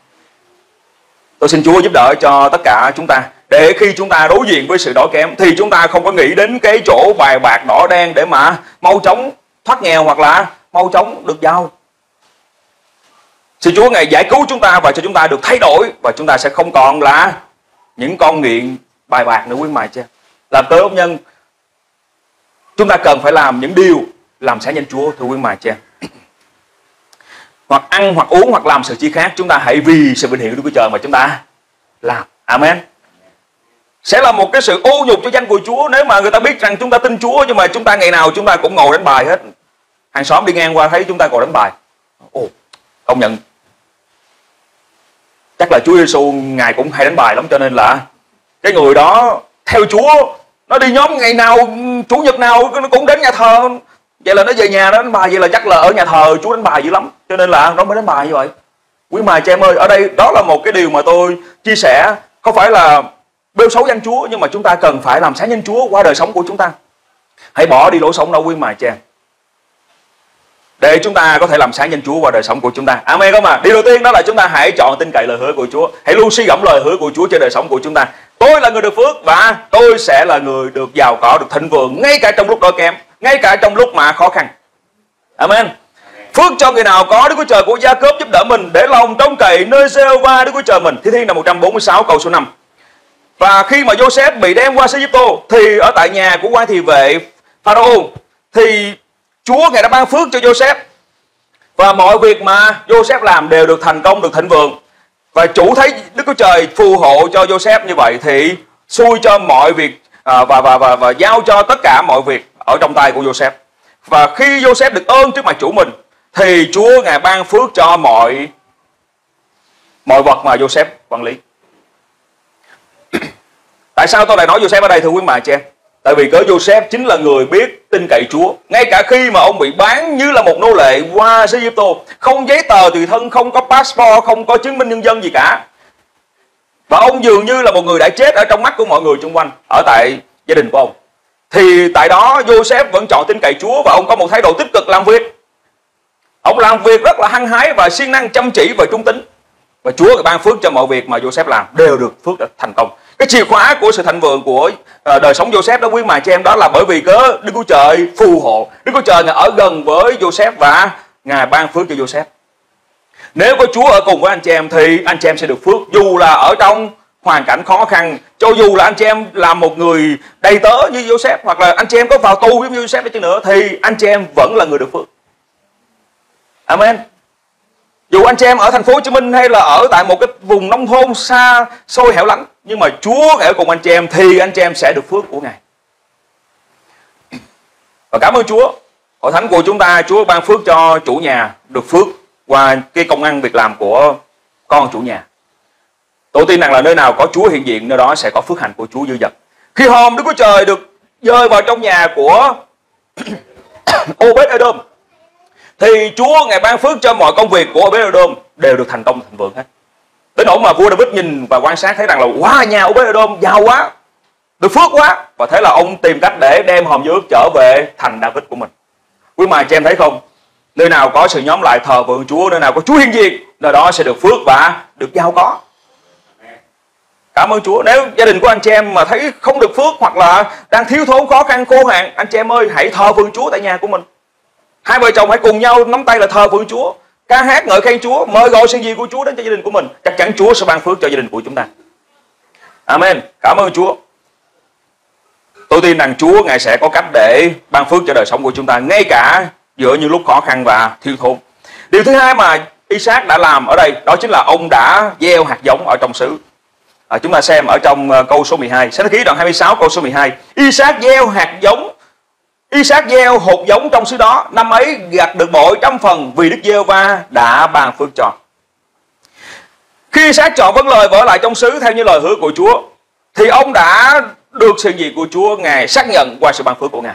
Tôi xin Chúa giúp đỡ cho tất cả chúng ta, để khi chúng ta đối diện với sự đói kém thì chúng ta không có nghĩ đến cái chỗ bài bạc đỏ đen để mà mau chóng thoát nghèo hoặc là mau chóng được giàu. Xin Chúa Ngài giải cứu chúng ta và cho chúng ta được thay đổi, và chúng ta sẽ không còn là những con nghiện bài bạc nữa quý mài chứ. Làm tới ốc nhân, chúng ta cần phải làm những điều làm sáng danh Chúa thưa quý mài chứ. Hoặc ăn hoặc uống hoặc làm sự chi khác, chúng ta hãy vì sự vinh hiển của Đức Chúa Trời mà chúng ta làm. Amen. Sẽ là một cái sự ô nhục cho danh của Chúa nếu mà người ta biết rằng chúng ta tin Chúa nhưng mà chúng ta ngày nào chúng ta cũng ngồi đánh bài hết. Hàng xóm đi ngang qua thấy chúng ta ngồi đánh bài, ồ, công nhận chắc là Chúa Giêsu Ngài cũng hay đánh bài lắm, cho nên là cái người đó theo Chúa, nó đi nhóm ngày nào, chủ nhật nào nó cũng đến nhà thờ. Vậy là nó về nhà nó đánh bài, vậy là chắc là ở nhà thờ Chúa đánh bài dữ lắm, cho nên là nó mới đánh bài như vậy. Quý mài chị em ơi, ở đây đó là một cái điều mà tôi chia sẻ, không phải là bêu xấu danh Chúa, nhưng mà chúng ta cần phải làm sáng danh Chúa qua đời sống của chúng ta. Hãy bỏ đi lối sống đâu quý mài chị em, để chúng ta có thể làm sáng danh Chúa qua đời sống của chúng ta. Amen không à? Điều đầu tiên đó là chúng ta hãy chọn tin cậy lời hứa của Chúa. Hãy luôn suy gẫm lời hứa của Chúa trên đời sống của chúng ta. Tôi là người được phước và tôi sẽ là người được giàu có, được thịnh vượng, ngay cả trong lúc đói kém, ngay cả trong lúc mà khó khăn. Amen. Phước cho người nào có Đức Chúa Trời của Gia-cốp giúp đỡ mình, để lòng trông cậy nơi Giê-hô-va Đức Chúa Trời mình. Thi Thiên là 146 câu số 5. Và khi mà Joseph bị đem qua Egypto thì ở tại nhà của quan thị vệ Pharaoh thì Chúa Ngài đã ban phước cho Joseph, và mọi việc mà Joseph làm đều được thành công, được thịnh vượng. Và chủ thấy Đức Chúa Trời phù hộ cho Joseph như vậy thì xui cho mọi việc và giao cho tất cả mọi việc ở trong tay của Joseph. Và khi Joseph được ơn trước mặt chủ mình thì Chúa Ngài ban phước cho mọi vật mà Joseph quản lý. Tại sao tôi lại nói Joseph ở đây thưa quý bà chị em? Tại vì cớ Joseph chính là người biết tin cậy Chúa. Ngay cả khi mà ông bị bán như là một nô lệ qua Egypto, không giấy tờ tùy thân, không có passport, không có chứng minh nhân dân gì cả, và ông dường như là một người đã chết ở trong mắt của mọi người xung quanh, ở tại gia đình của ông, thì tại đó Joseph vẫn chọn tin cậy Chúa. Và ông có một thái độ tích cực làm việc. Ông làm việc rất là hăng hái và siêng năng, chăm chỉ và trung tín. Và Chúa ban phước cho mọi việc mà Joseph làm đều được phước, được thành công. Cái chìa khóa của sự thịnh vượng của đời sống Joseph đó quý mài chị em, đó là bởi vì cớ Đức Chúa Trời phù hộ. Đức Chúa Trời Ngài ở gần với Joseph và Ngài ban phước cho Joseph. Nếu có Chúa ở cùng với anh chị em thì anh chị em sẽ được phước, dù là ở trong hoàn cảnh khó khăn. Cho dù là anh chị em là một người đầy tớ như Joseph, hoặc là anh chị em có vào tù giống như Joseph đi chăng nữa, thì anh chị em vẫn là người được phước. Amen. Dù anh chị em ở thành phố Hồ Chí Minh hay là ở tại một cái vùng nông thôn xa xôi hẻo lánh, nhưng mà Chúa ở cùng anh chị em thì anh chị em sẽ được phước của Ngài. Và cảm ơn Chúa, hội thánh của chúng ta Chúa ban phước cho chủ nhà được phước qua cái công ăn việc làm của con chủ nhà. Tôi tin rằng là nơi nào có Chúa hiện diện, nơi đó sẽ có phước hạnh của Chúa dư dật. Khi hòm Đức Chúa Trời được rơi vào trong nhà của Obed-edom thì Chúa Ngài ban phước cho mọi công việc của Obed-edom đều được thành công, thành vượng hết. Đến nỗi mà vua David nhìn và quan sát thấy rằng là wow, nhà Obed-edom giàu quá, được phước quá. Và thế là ông tìm cách để đem hòm dư ước trở về thành David của mình. Quý mà chị em thấy không? Nơi nào có sự nhóm lại thờ vượng Chúa, nơi nào có Chúa hiện diện, nơi đó sẽ được phước và được giàu có. Cảm ơn Chúa. Nếu gia đình của anh chị em mà thấy không được phước, hoặc là đang thiếu thốn, khó khăn, khô hạn, anh chị em ơi, hãy thờ vượng Chúa tại nhà của mình. Hai vợ chồng hãy cùng nhau nắm tay là thờ vượng Chúa, ca hát ngợi khen Chúa, mời gọi sự gì của Chúa đến cho gia đình của mình. Chắc chắn Chúa sẽ ban phước cho gia đình của chúng ta. Amen. Cảm ơn Chúa. Tôi tin rằng Chúa Ngài sẽ có cách để ban phước cho đời sống của chúng ta, ngay cả giữa những lúc khó khăn và thiếu thốn. Điều thứ hai mà Isaac đã làm ở đây, đó chính là ông đã gieo hạt giống ở trong xứ. Chúng ta xem ở trong câu số 12, Sáng Ký đoạn 26 câu số 12. Isaac gieo hột giống trong xứ đó, năm ấy gặt được bội trăm phần vì Đức Giê-hô-va đã ban phước cho. Khi Isaac chọn vấn lời và ở lại trong xứ theo như lời hứa của Chúa, thì ông đã được sự gì của Chúa Ngài xác nhận qua sự ban phước của Ngài.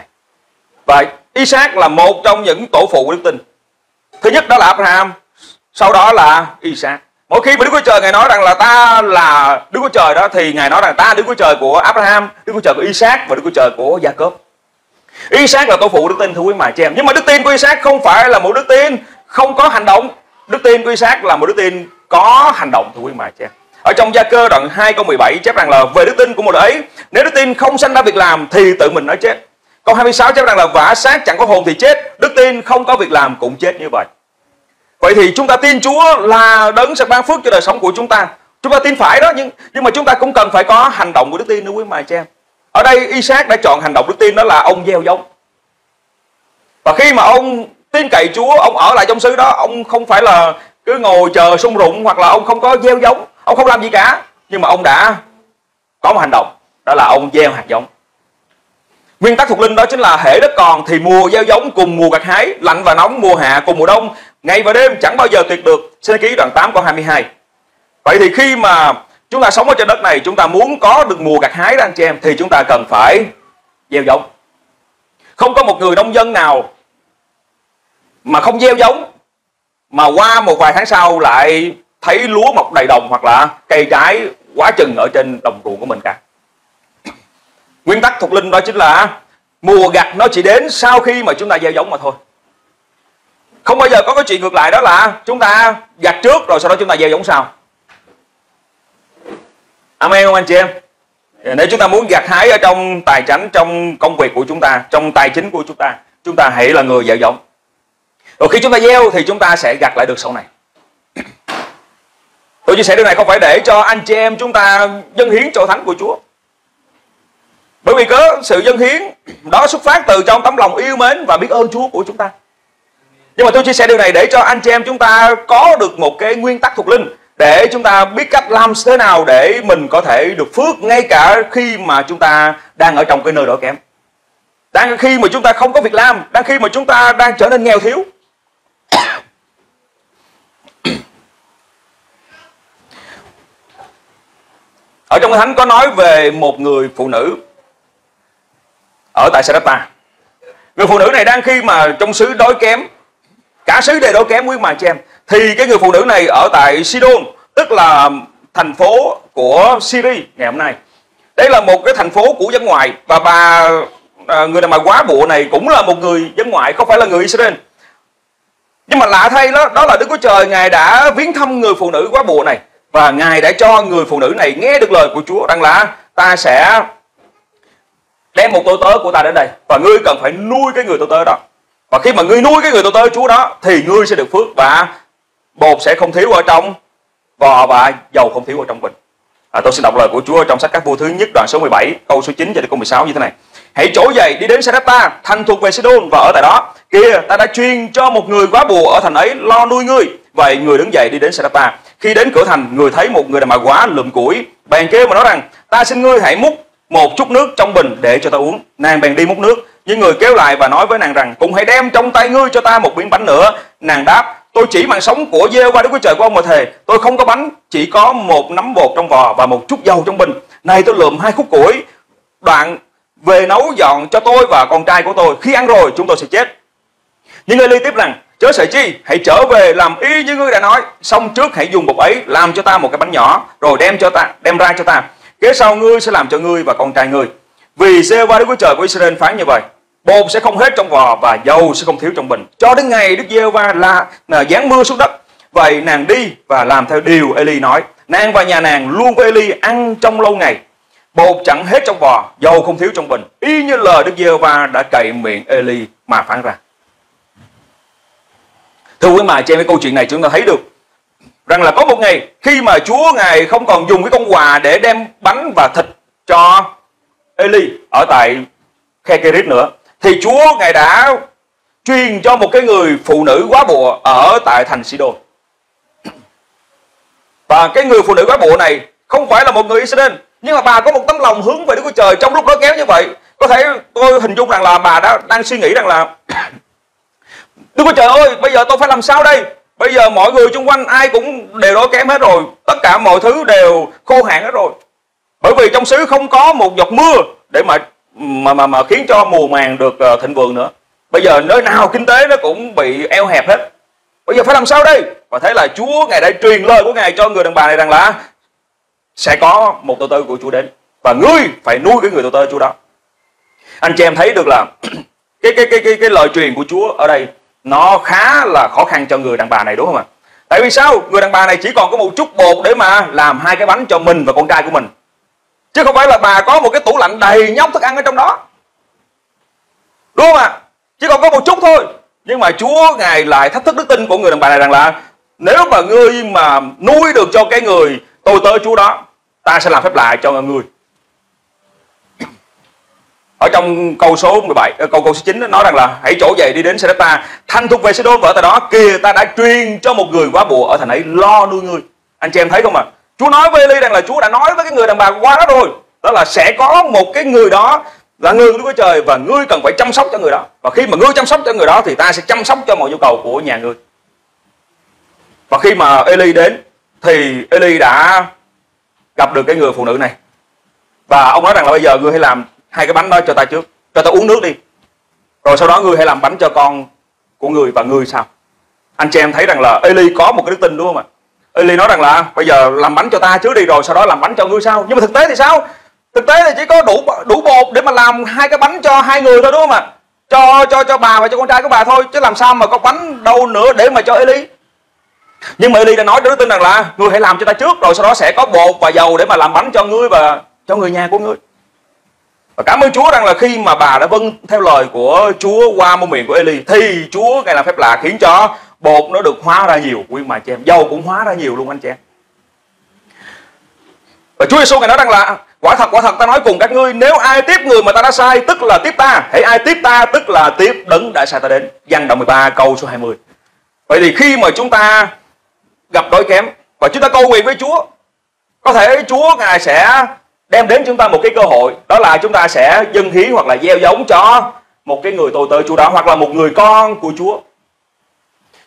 Và Isaac là một trong những tổ phụ của đức tin. Thứ nhất đó là Abraham, sau đó là Isaac. Mỗi khi mà Đức Chúa Trời Ngài nói rằng là ta là Đức Chúa Trời đó, thì Ngài nói rằng ta Đức Chúa Trời của Abraham, Đức Chúa Trời của Isaac và Đức Chúa Trời của Gia-cốp. Isaac là tổ phụ đức tin, thưa quý mài chị em. Nhưng mà đức tin của Isaac không phải là một đức tin không có hành động. Đức tin của Isaac là một đức tin có hành động, thưa quý mài chị em. Ở trong Gia-cơ đoạn 2 câu 17 chép rằng là về đức tin của một ấy, nếu đức tin không sanh ra việc làm thì tự mình nó chết. Câu 26 chép rằng là vả xác chẳng có hồn thì chết, đức tin không có việc làm cũng chết như vậy. Vậy thì chúng ta tin Chúa là Đấng sẽ ban phước cho đời sống của chúng ta. Chúng ta tin phải đó, nhưng mà chúng ta cũng cần phải có hành động của đức tin nữa, quý mài chị em. Ở đây Isaac đã chọn hành động đức tin, đó là ông gieo giống. Và khi mà ông tin cậy Chúa, ông ở lại trong xứ đó, ông không phải là cứ ngồi chờ sung rụng, hoặc là ông không có gieo giống, ông không làm gì cả. Nhưng mà ông đã có một hành động, đó là ông gieo hạt giống. Nguyên tắc thuộc linh đó chính là hễ đất còn thì mùa gieo giống cùng mùa gặt hái, lạnh và nóng, mùa hạ cùng mùa đông, ngày và đêm chẳng bao giờ tuyệt được. Sáng Ký đoạn 8 câu 22. Vậy thì khi mà chúng ta sống ở trên đất này, chúng ta muốn có được mùa gặt hái đó anh chị em, thì chúng ta cần phải gieo giống. Không có một người nông dân nào mà không gieo giống mà qua một vài tháng sau lại thấy lúa mọc đầy đồng, hoặc là cây trái quá chừng ở trên đồng ruộng của mình cả. Nguyên tắc thuộc linh đó chính là mùa gặt nó chỉ đến sau khi mà chúng ta gieo giống mà thôi. Không bao giờ có cái chuyện ngược lại, đó là chúng ta gặt trước rồi sau đó chúng ta gieo giống sau. Amen không anh chị em? Nếu chúng ta muốn gặt hái ở trong tài chánh, trong công việc của chúng ta, trong tài chính của chúng ta hãy là người gieo giống. Rồi khi chúng ta gieo thì chúng ta sẽ gặt lại được sau này. Tôi chia sẻ điều này không phải để cho anh chị em chúng ta dâng hiến cho thánh của Chúa. Bởi vì có sự dâng hiến đó xuất phát từ trong tấm lòng yêu mến và biết ơn Chúa của chúng ta. Nhưng mà tôi chia sẻ điều này để cho anh chị em chúng ta có được một cái nguyên tắc thuộc linh, để chúng ta biết cách làm thế nào để mình có thể được phước ngay cả khi mà chúng ta đang ở trong cái nơi đói kém, đang khi mà chúng ta không có việc làm, đang khi mà chúng ta đang trở nên nghèo thiếu. Ở trong Kinh Thánh có nói về một người phụ nữ ở tại Sarepta. Người phụ nữ này đang khi mà trong xứ đói kém, cả xứ đều đói kém, quý mà chị em, thì cái người phụ nữ này ở tại Sidon, tức là thành phố của Syria ngày hôm nay. Đây là một cái thành phố của dân ngoại, và bà người đàn bà quá bụa này cũng là một người dân ngoại, không phải là người Israel. Nhưng mà lạ thay đó là Đức Chúa Trời Ngài đã viếng thăm người phụ nữ quá bụa này, và Ngài đã cho người phụ nữ này nghe được lời của Chúa rằng là ta sẽ đem một tôi tớ của ta đến đây, và ngươi cần phải nuôi cái người tôi tớ đó. Và khi mà ngươi nuôi cái người tôi tớ Chúa đó thì ngươi sẽ được phước, và bột sẽ không thiếu ở trong vò và dầu không thiếu ở trong bình. Tôi xin đọc lời của Chúa trong sách Các Vua thứ nhất đoạn số 17 câu số 9 cho đến câu 16 như thế này: Hãy trỗi dậy đi đến Sarepta, thành thuộc về Sidon và ở tại đó. Kìa, ta đã chuyên cho một người góa bùa ở thành ấy lo nuôi ngươi. Vậy người đứng dậy đi đến Sarepta. Khi đến cửa thành, người thấy một người đàn bà góa lượm củi, bèn kêu mà nói rằng: Ta xin ngươi hãy múc một chút nước trong bình để cho ta uống. Nàng bèn đi múc nước, nhưng người kêu lại và nói với nàng rằng: Cũng hãy đem trong tay ngươi cho ta một miếng bánh nữa. Nàng đáp: Tôi chỉ mạng sống của Giê-hô-va Đức Chúa Trời của ông mà thề, tôi không có bánh, chỉ có một nắm bột trong vò và một chút dầu trong bình. Này, tôi lượm 2 khúc củi, đoạn về nấu dọn cho tôi và con trai của tôi. Khi ăn rồi chúng tôi sẽ chết. Nhưng người liên tiếp rằng: Chớ sợ chi, hãy trở về làm y như ngươi đã nói. Xong trước hãy dùng bột ấy làm cho ta một cái bánh nhỏ, rồi đem ra cho ta. Kế sau ngươi sẽ làm cho ngươi và con trai ngươi. Vì Giê-hô-va Đức Chúa Trời của Israel phán như vậy: Bột sẽ không hết trong vò và dầu sẽ không thiếu trong bình, cho đến ngày Đức Giê-hô-va là giáng mưa xuống đất. Vậy nàng đi và làm theo điều Eli nói. Nàng và nhà nàng luôn với Eli ăn trong lâu ngày. Bột chẳng hết trong vò, dầu không thiếu trong bình, y như lời Đức Giê-hô-va đã cậy miệng Eli mà phán ra. Thưa quý mà trên cái câu chuyện này chúng ta thấy được rằng là có một ngày khi mà Chúa Ngài không còn dùng cái con quà để đem bánh và thịt cho Eli ở tại khe Kerit nữa, thì Chúa Ngài đã truyền cho một cái người phụ nữ góa bụa ở tại thành Sidon. Và cái người phụ nữ góa bụa này không phải là một người Israel, nhưng mà bà có một tấm lòng hướng về Đức Chúa Trời trong lúc đó kéo như vậy. Có thể tôi hình dung rằng là bà đã đang suy nghĩ rằng là: Đức Chúa Trời ơi, bây giờ tôi phải làm sao đây? Bây giờ mọi người xung quanh ai cũng đều đói kém hết rồi, tất cả mọi thứ đều khô hạn hết rồi, bởi vì trong xứ không có một giọt mưa để mà khiến cho mùa màng được thịnh vượng nữa. Bây giờ nơi nào kinh tế nó cũng bị eo hẹp hết. Bây giờ phải làm sao đây? Và thế là Chúa Ngài đã truyền lời của Ngài cho người đàn bà này rằng là sẽ có một tôi tớ của Chúa đến và ngươi phải nuôi cái người tôi tớ Chúa đó. Anh chị em thấy được là cái lời truyền của Chúa ở đây nó khá là khó khăn cho người đàn bà này, đúng không ạ? Tại vì sao? Người đàn bà này chỉ còn có một chút bột để mà làm 2 cái bánh cho mình và con trai của mình, chứ không phải là bà có một cái tủ lạnh đầy nhóc thức ăn ở trong đó, đúng không ạ? Chỉ còn có một chút thôi. Nhưng mà Chúa Ngài lại thách thức đức tin của người đàn bà này rằng là: Nếu mà ngươi mà nuôi được cho cái người tôi tớ Chúa đó, ta sẽ làm phép lạ cho ngươi. Ở trong câu số 17, câu số 9 nói rằng là: Hãy trỗi dậy đi đến Sarepta, thành thuộc về Sidon và ở tại đó. Kìa, ta đã truyền cho một người góa bụa ở thành ấy lo nuôi ngươi. Anh chị em thấy không ạ? Chúa nói với Eli rằng là Chúa đã nói với cái người đàn bà qua đó rồi, đó là sẽ có một cái người đó là người của Đức Chúa Trời và ngươi cần phải chăm sóc cho người đó. Và khi mà ngươi chăm sóc cho người đó thì ta sẽ chăm sóc cho mọi nhu cầu của nhà ngươi. Và khi mà Eli đến thì Eli đã gặp được cái người phụ nữ này, và ông nói rằng là: Bây giờ ngươi hãy làm 2 cái bánh đó cho ta trước, cho ta uống nước đi, rồi sau đó ngươi hãy làm bánh cho con của ngươi và ngươi sao. Anh chị em thấy rằng là Eli có một cái đức tin, đúng không ạ? Eli nói rằng là: Bây giờ làm bánh cho ta trước đi, rồi sau đó làm bánh cho ngươi sao. Nhưng mà thực tế thì sao? Thực tế là chỉ có đủ bột để mà làm 2 cái bánh cho 2 người thôi, đúng không ạ? Cho bà và cho con trai của bà thôi, chứ làm sao mà có bánh đâu nữa để mà cho Eli. Nhưng mà Eli đã nói với đức tin rằng là: Ngươi hãy làm cho ta trước, rồi sau đó sẽ có bột và dầu để mà làm bánh cho ngươi và cho người nhà của ngươi. Và cảm ơn Chúa rằng là khi mà bà đã vâng theo lời của Chúa qua môi miệng của Eli, thì Chúa Ngài làm phép lạ khiến cho bột nó được hóa ra nhiều, quý mà chị em, dầu cũng hóa ra nhiều luôn anh chị em. Và Chúa Giêsu Ngài nói rằng là: quả thật ta nói cùng các ngươi, nếu ai tiếp người mà ta đã sai, tức là tiếp ta. Hãy ai tiếp ta, tức là tiếp đấng đã sai ta đến. Giăng đoạn 13 câu số 20. Vậy thì khi mà chúng ta gặp đói kém và chúng ta cầu nguyện với Chúa, có thể Chúa Ngài sẽ đem đến chúng ta một cái cơ hội, đó là chúng ta sẽ dâng hiến hoặc là gieo giống cho một cái người tôi tớ Chúa đó, hoặc là một người con của Chúa.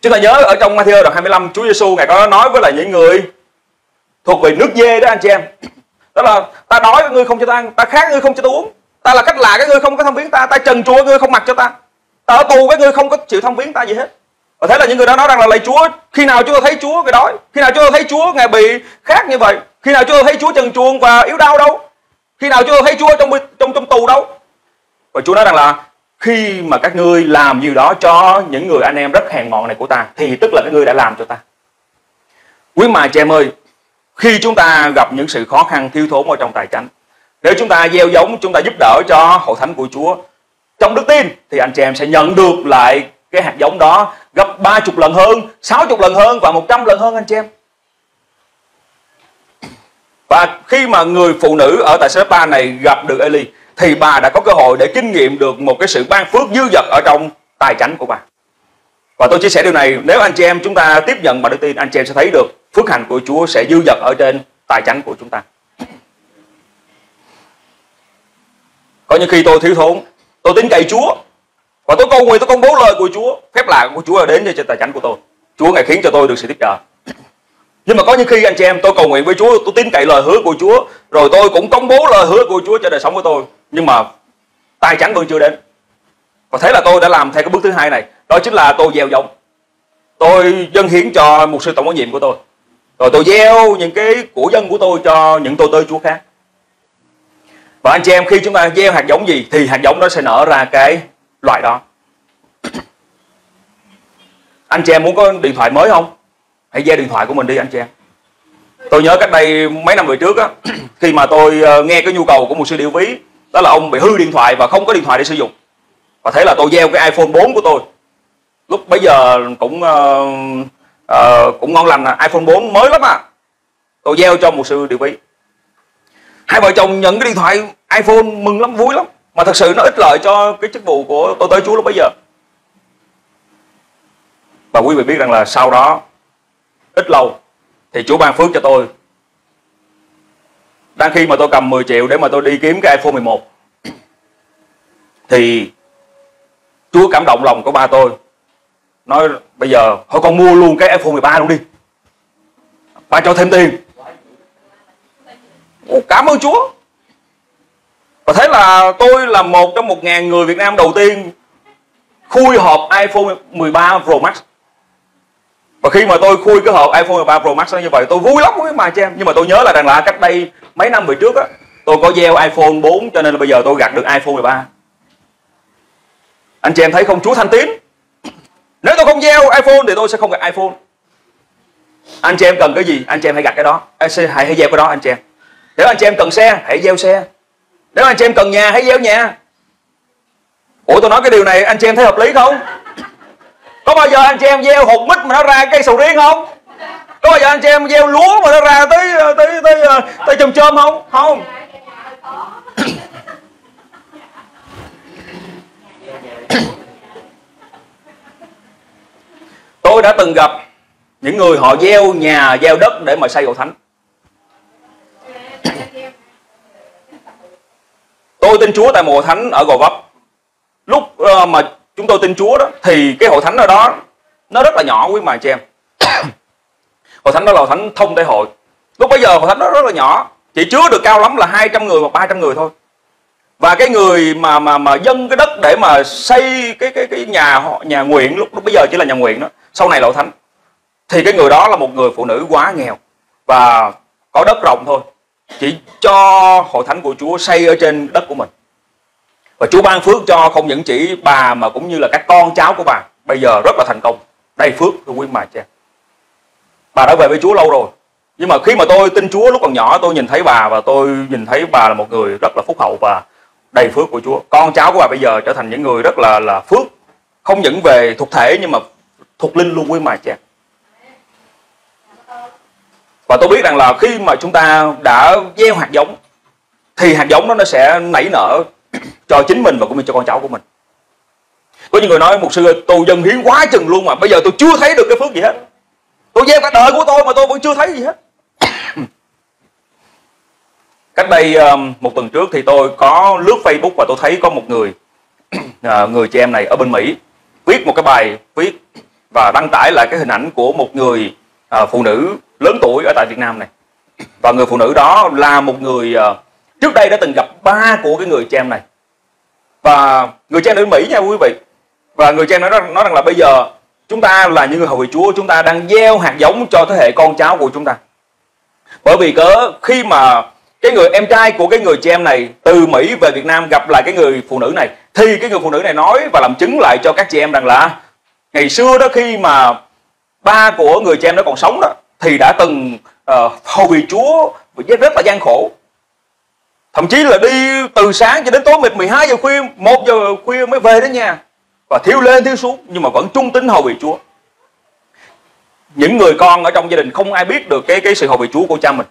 Chúng ta nhớ ở trong Ma-thi-ơ đoạn 25, Chúa Giêsu Ngài có nói với lại những người thuộc về nước dê đó anh chị em, đó là: Ta đói các ngươi không cho ta ăn, ta khát ngươi không cho ta uống, ta là cách lạ các ngươi không có thăm viếng ta, ta trần trụa các ngươi không mặc cho ta, ta ở tù các ngươi không có chịu thăm viếng ta gì hết. Và thế là những người đó nói rằng là: Lạy Chúa, khi nào chúng tôi thấy Chúa Ngài đói, khi nào chúng tôi thấy Chúa Ngài bị khát như vậy, khi nào chúng tôi thấy Chúa trần truồng và yếu đau đâu, khi nào chúng tôi thấy Chúa trong tù đâu. Và Chúa nói rằng là: Khi mà các ngươi làm điều đó cho những người anh em rất hèn mọn này của ta, thì tức là các ngươi đã làm cho ta. Quý mà chị em ơi, khi chúng ta gặp những sự khó khăn thiếu thốn ở trong tài chánh, nếu chúng ta gieo giống, chúng ta giúp đỡ cho hội thánh của Chúa trong đức tin, thì anh chị em sẽ nhận được lại cái hạt giống đó gấp 30 lần hơn, 60 lần hơn và 100 lần hơn anh chị em. Và khi mà người phụ nữ ở tại Sarepta này gặp được Eli thì bà đã có cơ hội để kinh nghiệm được một cái sự ban phước dư dật ở trong tài chánh của bà. Và tôi chia sẻ điều này, nếu anh chị em chúng ta tiếp nhận và đức tin, anh chị em sẽ thấy được phước hạnh của Chúa sẽ dư dật ở trên tài chánh của chúng ta. Có những khi tôi thiếu thốn, tôi tin cậy Chúa và tôi cầu nguyện, tôi công bố lời của Chúa, phép lạ của Chúa đến trên tài chánh của tôi. Chúa ngài khiến cho tôi được sự tiếp trợ. Nhưng mà có những khi anh chị em tôi cầu nguyện với Chúa, tôi tin cậy lời hứa của Chúa, rồi tôi cũng công bố lời hứa của Chúa cho đời sống của tôi, nhưng mà tài chánh vẫn chưa đến. Và thế là tôi đã làm theo cái bước thứ hai này, đó chính là tôi gieo giống. Tôi dâng hiến cho mục sư tổng quản nhiệm của tôi, rồi tôi gieo những cái của dân của tôi cho những tôi tớ Chúa khác. Và anh chị em, khi chúng ta gieo hạt giống gì thì hạt giống đó sẽ nở ra cái loại đó. Anh chị em muốn có điện thoại mới không? Hãy gieo điện thoại của mình đi anh chị em. Tôi nhớ cách đây mấy năm về trước á, khi mà tôi nghe cái nhu cầu của một sư điều ví, đó là ông bị hư điện thoại và không có điện thoại để sử dụng. Và thế là tôi gieo cái iPhone 4 của tôi. Lúc bấy giờ cũng ngon lành, iPhone 4 mới lắm à. Tôi gieo cho một sư điều ví. Hai vợ chồng nhận cái điện thoại iPhone mừng lắm, vui lắm, mà thật sự nó ích lợi cho cái chức vụ của tôi tới Chúa lúc bấy giờ. Và quý vị biết rằng là sau đó ít lâu thì Chúa ban phước cho tôi. Đang khi mà tôi cầm 10 triệu để mà tôi đi kiếm cái iPhone 11 thì Chúa cảm động lòng của ba tôi, nói bây giờ thôi con mua luôn cái iPhone 13 luôn đi, ba cho thêm tiền. Cảm ơn Chúa. Và thế là tôi là một trong 1.000 người Việt Nam đầu tiên khui hộp iPhone 13 Pro Max. Và khi mà tôi khui cái hộp iPhone 13 Pro Max như vậy, tôi vui lắm với mà chị em. Nhưng mà tôi nhớ là rằng là cách đây mấy năm về trước á, tôi có gieo iPhone 4 cho nên là bây giờ tôi gặt được iPhone 13. Anh chị em thấy không, Chúa thanh tín. Nếu tôi không gieo iPhone thì tôi sẽ không gặt iPhone. Anh chị em cần cái gì, anh chị em hãy gặt cái đó, hãy gieo cái đó anh chị em. Nếu anh chị em cần xe, hãy gieo xe. Nếu anh chị em cần nhà, hãy gieo nhà. Ủa tôi nói cái điều này anh chị em thấy hợp lý không? Có bao giờ anh chị em gieo hột mít mà nó ra cây sầu riêng không? Có bao giờ anh chị em gieo lúa mà nó ra tới chùm chôm không? Không. Tôi đã từng gặp những người họ gieo nhà, gieo đất để mà xây hội thánh. Tôi tin Chúa tại một hội thánh ở Gò Vấp. Lúc mà chúng tôi tin Chúa đó thì cái hội thánh ở đó nó rất là nhỏ quý mà chị em. Hội thánh đó là hội thánh Thông Tây Hội. Lúc bấy giờ hội thánh đó rất là nhỏ, chỉ chứa được cao lắm là 200 người hoặc 300 người thôi. Và cái người mà dâng cái đất để mà xây cái nhà nguyện, lúc bấy giờ chỉ là nhà nguyện đó, sau này là hội thánh, thì cái người đó là một người phụ nữ quá nghèo và có đất rộng thôi, chỉ cho hội thánh của Chúa xây ở trên đất của mình. Và Chúa ban phước cho không những chỉ bà mà cũng như là các con cháu của bà, bây giờ rất là thành công, đầy phước thưa quý mà cha. Bà đã về với Chúa lâu rồi. Nhưng mà khi mà tôi tin Chúa lúc còn nhỏ, tôi nhìn thấy bà và tôi nhìn thấy bà là một người rất là phúc hậu và đầy phước của Chúa. Con cháu của bà bây giờ trở thành những người rất là phước, không những về thuộc thể nhưng mà thuộc linh luôn quý mà cha. Và tôi biết rằng là khi mà chúng ta đã gieo hạt giống thì hạt giống đó nó sẽ nảy nở cho chính mình và cũng như cho con cháu của mình. Có những người nói mục sư tôi dâng hiến quá chừng luôn mà bây giờ tôi chưa thấy được cái phước gì hết. Tôi gieo cả đời của tôi mà tôi vẫn chưa thấy gì hết. Cách đây một tuần trước thì tôi có lướt Facebook và tôi thấy có một người chị em này ở bên Mỹ viết một cái bài viết và đăng tải lại cái hình ảnh của một người phụ nữ lớn tuổi ở tại Việt Nam này. Và người phụ nữ đó là một người trước đây đã từng gặp ba của cái người chị em này. Và người chị em đến Mỹ nha quý vị. Và người chị em nói rằng là bây giờ chúng ta là những người hầu vị Chúa, chúng ta đang gieo hạt giống cho thế hệ con cháu của chúng ta. Bởi vì cớ khi mà cái người em trai của cái người chị em này từ Mỹ về Việt Nam gặp lại cái người phụ nữ này, thì cái người phụ nữ này nói và làm chứng lại cho các chị em rằng là ngày xưa đó khi mà ba của người chị em đó còn sống đó thì đã từng hầu vị Chúa rất là gian khổ. Thậm chí là đi từ sáng cho đến tối mịt 12 giờ khuya, 1 giờ khuya mới về đến nhà. Và thiếu lên thiếu xuống nhưng mà vẫn trung tín hầu vị Chúa. Những người con ở trong gia đình không ai biết được cái sự hầu vị Chúa của cha mình.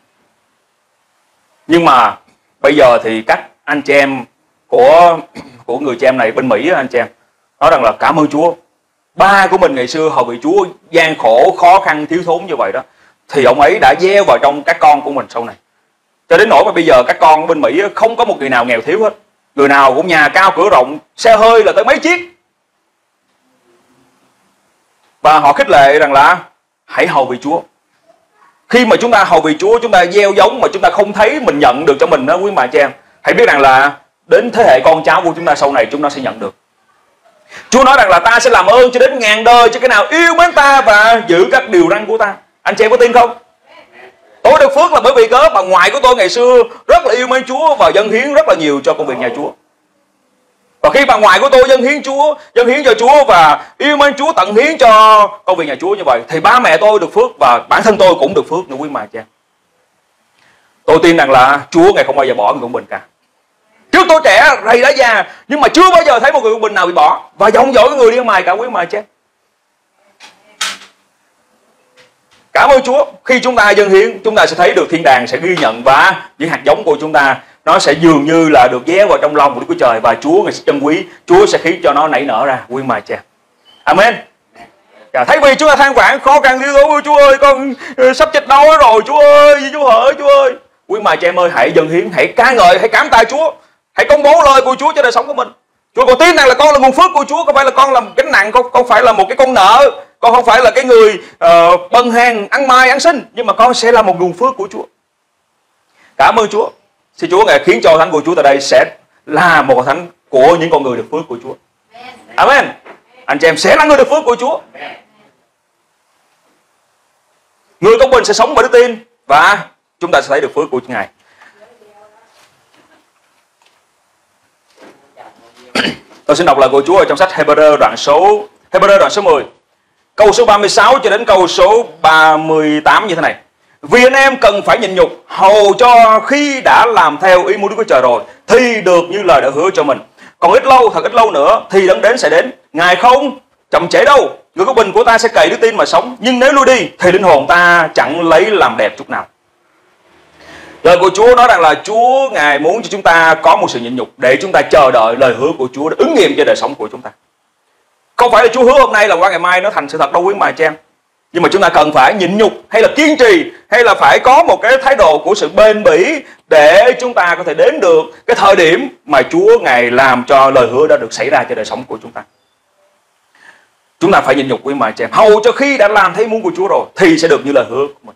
Nhưng mà bây giờ thì các anh chị em của người chị em này bên Mỹ, anh chị em nói rằng là cảm ơn Chúa. Ba của mình ngày xưa họ bị Chúa gian khổ, khó khăn, thiếu thốn như vậy đó, thì ông ấy đã gieo vào trong các con của mình sau này. Cho đến nỗi mà bây giờ các con bên Mỹ không có một người nào nghèo thiếu hết. Người nào cũng nhà cao cửa rộng, xe hơi là tới mấy chiếc. Và họ khích lệ rằng là hãy hầu vì Chúa. Khi mà chúng ta hầu vì Chúa, chúng ta gieo giống mà chúng ta không thấy mình nhận được cho mình đó quý bà chị em, hãy biết rằng là đến thế hệ con cháu của chúng ta sau này chúng ta sẽ nhận được. Chúa nói rằng là ta sẽ làm ơn cho đến ngàn đời cho cái nào yêu mến ta và giữ các điều răn của ta. Anh chị em có tin không? Tôi được phước là bởi vì cớ bà ngoại của tôi ngày xưa rất là yêu mến Chúa và dâng hiến rất là nhiều cho công việc nhà Chúa. Và khi bà ngoại của tôi dâng hiến cho Chúa và yêu mến Chúa, tận hiến cho công việc nhà Chúa như vậy, thì ba mẹ tôi được phước và bản thân tôi cũng được phước nữa quý mà cha. Tôi tin rằng là Chúa ngày không bao giờ bỏ người của mình cả. Trước tôi trẻ rầy đã già, nhưng mà chưa bao giờ thấy một người của mình nào bị bỏ và giọng dỗi người đi ngoài cả quý mà cha. Cảm ơn Chúa, khi chúng ta dâng hiến, chúng ta sẽ thấy được thiên đàng sẽ ghi nhận và những hạt giống của chúng ta nó sẽ dường như là được gieo vào trong lòng của Đức Chúa Trời, và Chúa người sẽ trân quý, Chúa sẽ khiến cho nó nảy nở ra quý mà cha. Amen. Thấy vì chúng ta than vãn khó khăn thiếu thốn, Chúa ơi con sắp chết đói rồi, Chúa ơi, Chúa hỡi, Chúa ơi. Quý mà cha em ơi, hãy dâng hiến, hãy ca ngợi, hãy cảm tạ Chúa, hãy công bố lời của Chúa cho đời sống của mình. Chúa, con tin rằng là con là nguồn phước của Chúa, không phải là con làm gánh nặng, con phải là một cái con nợ. Con không phải là cái người bần hàn, ăn mai, ăn xin, nhưng mà con sẽ là một nguồn phước của Chúa. Cảm ơn Chúa. Xin Chúa ngài khiến cho thánh của Chúa tại đây sẽ là một thánh của những con người được phước của Chúa. Amen. Anh chị em sẽ là người được phước của Chúa. Người công bình sẽ sống bởi đức tin và chúng ta sẽ thấy được phước của Ngài. Tôi xin đọc lời của Chúa ở trong sách Hebrew đoạn số 10. Câu số 36 cho đến câu số 38 như thế này. Vì anh em cần phải nhịn nhục, hầu cho khi đã làm theo ý muốn Đức Chúa Trời rồi thì được như lời đã hứa cho mình. Còn ít lâu, thật ít lâu nữa thì đấng đến sẽ đến. Ngài không chậm trễ đâu. Người công bình của ta sẽ cậy đức tin mà sống, nhưng nếu lui đi thì linh hồn ta chẳng lấy làm đẹp chút nào. Lời của Chúa nói rằng là Chúa Ngài muốn cho chúng ta có một sự nhịn nhục để chúng ta chờ đợi lời hứa của Chúa để ứng nghiệm cho đời sống của chúng ta. Không phải là Chúa hứa hôm nay là qua ngày mai nó thành sự thật đâu quý mà chị em. Nhưng mà chúng ta cần phải nhịn nhục, hay là kiên trì, hay là phải có một cái thái độ của sự bền bỉ để chúng ta có thể đến được cái thời điểm mà Chúa Ngài làm cho lời hứa đã được xảy ra cho đời sống của chúng ta. Chúng ta phải nhịn nhục quý mà chị em. Hầu cho khi đã làm thấy muốn của Chúa rồi thì sẽ được như lời hứa của mình.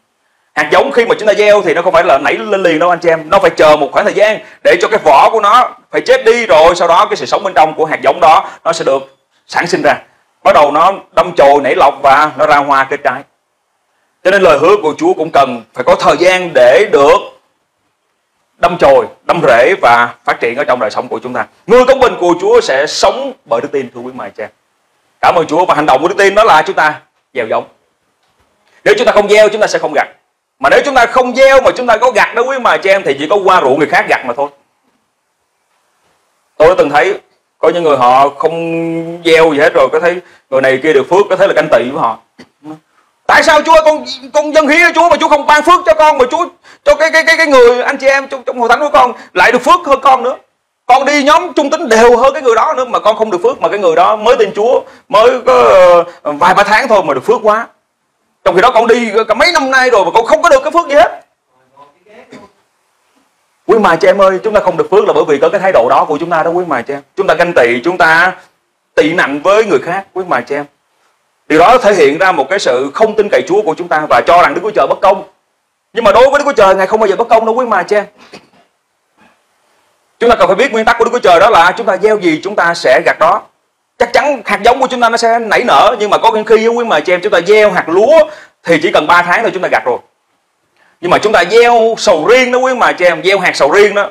Hạt giống khi mà chúng ta gieo thì nó không phải là nảy lên liền đâu anh chị em. Nó phải chờ một khoảng thời gian để cho cái vỏ của nó phải chết đi, rồi sau đó cái sự sống bên trong của hạt giống đó nó sẽ được sản sinh ra, bắt đầu nó đâm chồi nảy lọc và nó ra hoa kết trái. Cho nên lời hứa của Chúa cũng cần phải có thời gian để được đâm chồi, đâm rễ và phát triển ở trong đời sống của chúng ta. Người công bình của Chúa sẽ sống bởi đức tin thưa quý mài cha. Cảm ơn Chúa. Và hành động của đức tin đó là chúng ta gieo giống. Nếu chúng ta không gieo chúng ta sẽ không gặt, mà nếu chúng ta không gieo mà chúng ta có gặt đó quý mài cha em thì chỉ có qua ruộng người khác gặt mà thôi. Tôi đã từng thấy có những người họ không gieo gì hết rồi, có thấy người này kia được phước, có thấy là canh tị với họ. Tại sao Chúa con dâng hiến cho Chúa mà Chúa không ban phước cho con, mà Chúa cho cái người anh chị em trong hội thánh của con lại được phước hơn con nữa. Con đi nhóm trung tín đều hơn cái người đó nữa mà con không được phước, mà cái người đó mới tin Chúa mới có vài ba tháng thôi mà được phước quá. Trong khi đó con đi cả mấy năm nay rồi mà con không có được cái phước gì hết. Quý mài chị em ơi, chúng ta không được phước là bởi vì có cái thái độ đó của chúng ta đó quý mài chị em. Chúng ta ganh tị, chúng ta tị nạnh với người khác quý mài chị em. Điều đó thể hiện ra một cái sự không tin cậy Chúa của chúng ta và cho rằng Đức Chúa Trời bất công. Nhưng mà đối với Đức Chúa Trời, Ngài không bao giờ bất công đâu quý mài chị em. Chúng ta cần phải biết nguyên tắc của Đức Chúa Trời đó là chúng ta gieo gì chúng ta sẽ gặt đó. Chắc chắn hạt giống của chúng ta nó sẽ nảy nở, nhưng mà có khi quý mài chị em chúng ta gieo hạt lúa thì chỉ cần 3 tháng thôi chúng ta gặt rồi. Nhưng mà chúng ta gieo sầu riêng đó quý mà chị em, gieo hạt sầu riêng đó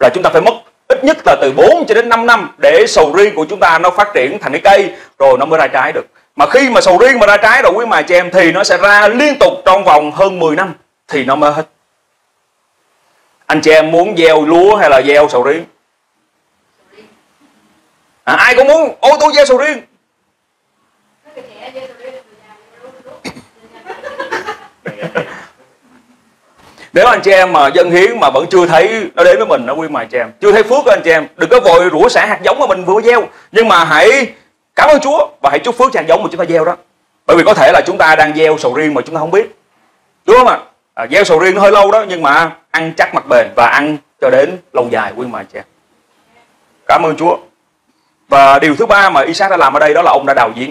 là chúng ta phải mất ít nhất là từ 4 cho đến 5 năm để sầu riêng của chúng ta nó phát triển thành cái cây rồi nó mới ra trái được. Mà khi mà sầu riêng mà ra trái rồi quý mà chị em thì nó sẽ ra liên tục trong vòng hơn 10 năm thì nó mới hết. Anh chị em muốn gieo lúa hay là gieo sầu riêng? Ai cũng muốn, ô tôi gieo sầu riêng. Nếu anh chị em mà dân hiến mà vẫn chưa thấy nó đến với mình, nó quý mà anh chị em chưa thấy phước của anh chị em, đừng có vội rủa xả hạt giống mà mình vừa gieo, nhưng mà hãy cảm ơn Chúa và hãy chúc phước cho hạt giống mà chúng ta gieo đó. Bởi vì có thể là chúng ta đang gieo sầu riêng mà chúng ta không biết, đúng không ạ? Gieo sầu riêng nó hơi lâu đó, nhưng mà ăn chắc mặt bền và ăn cho đến lâu dài, quý mà anh chị em. Cảm ơn Chúa. Và điều thứ ba mà Isaac đã làm ở đây đó là ông đã đào giếng.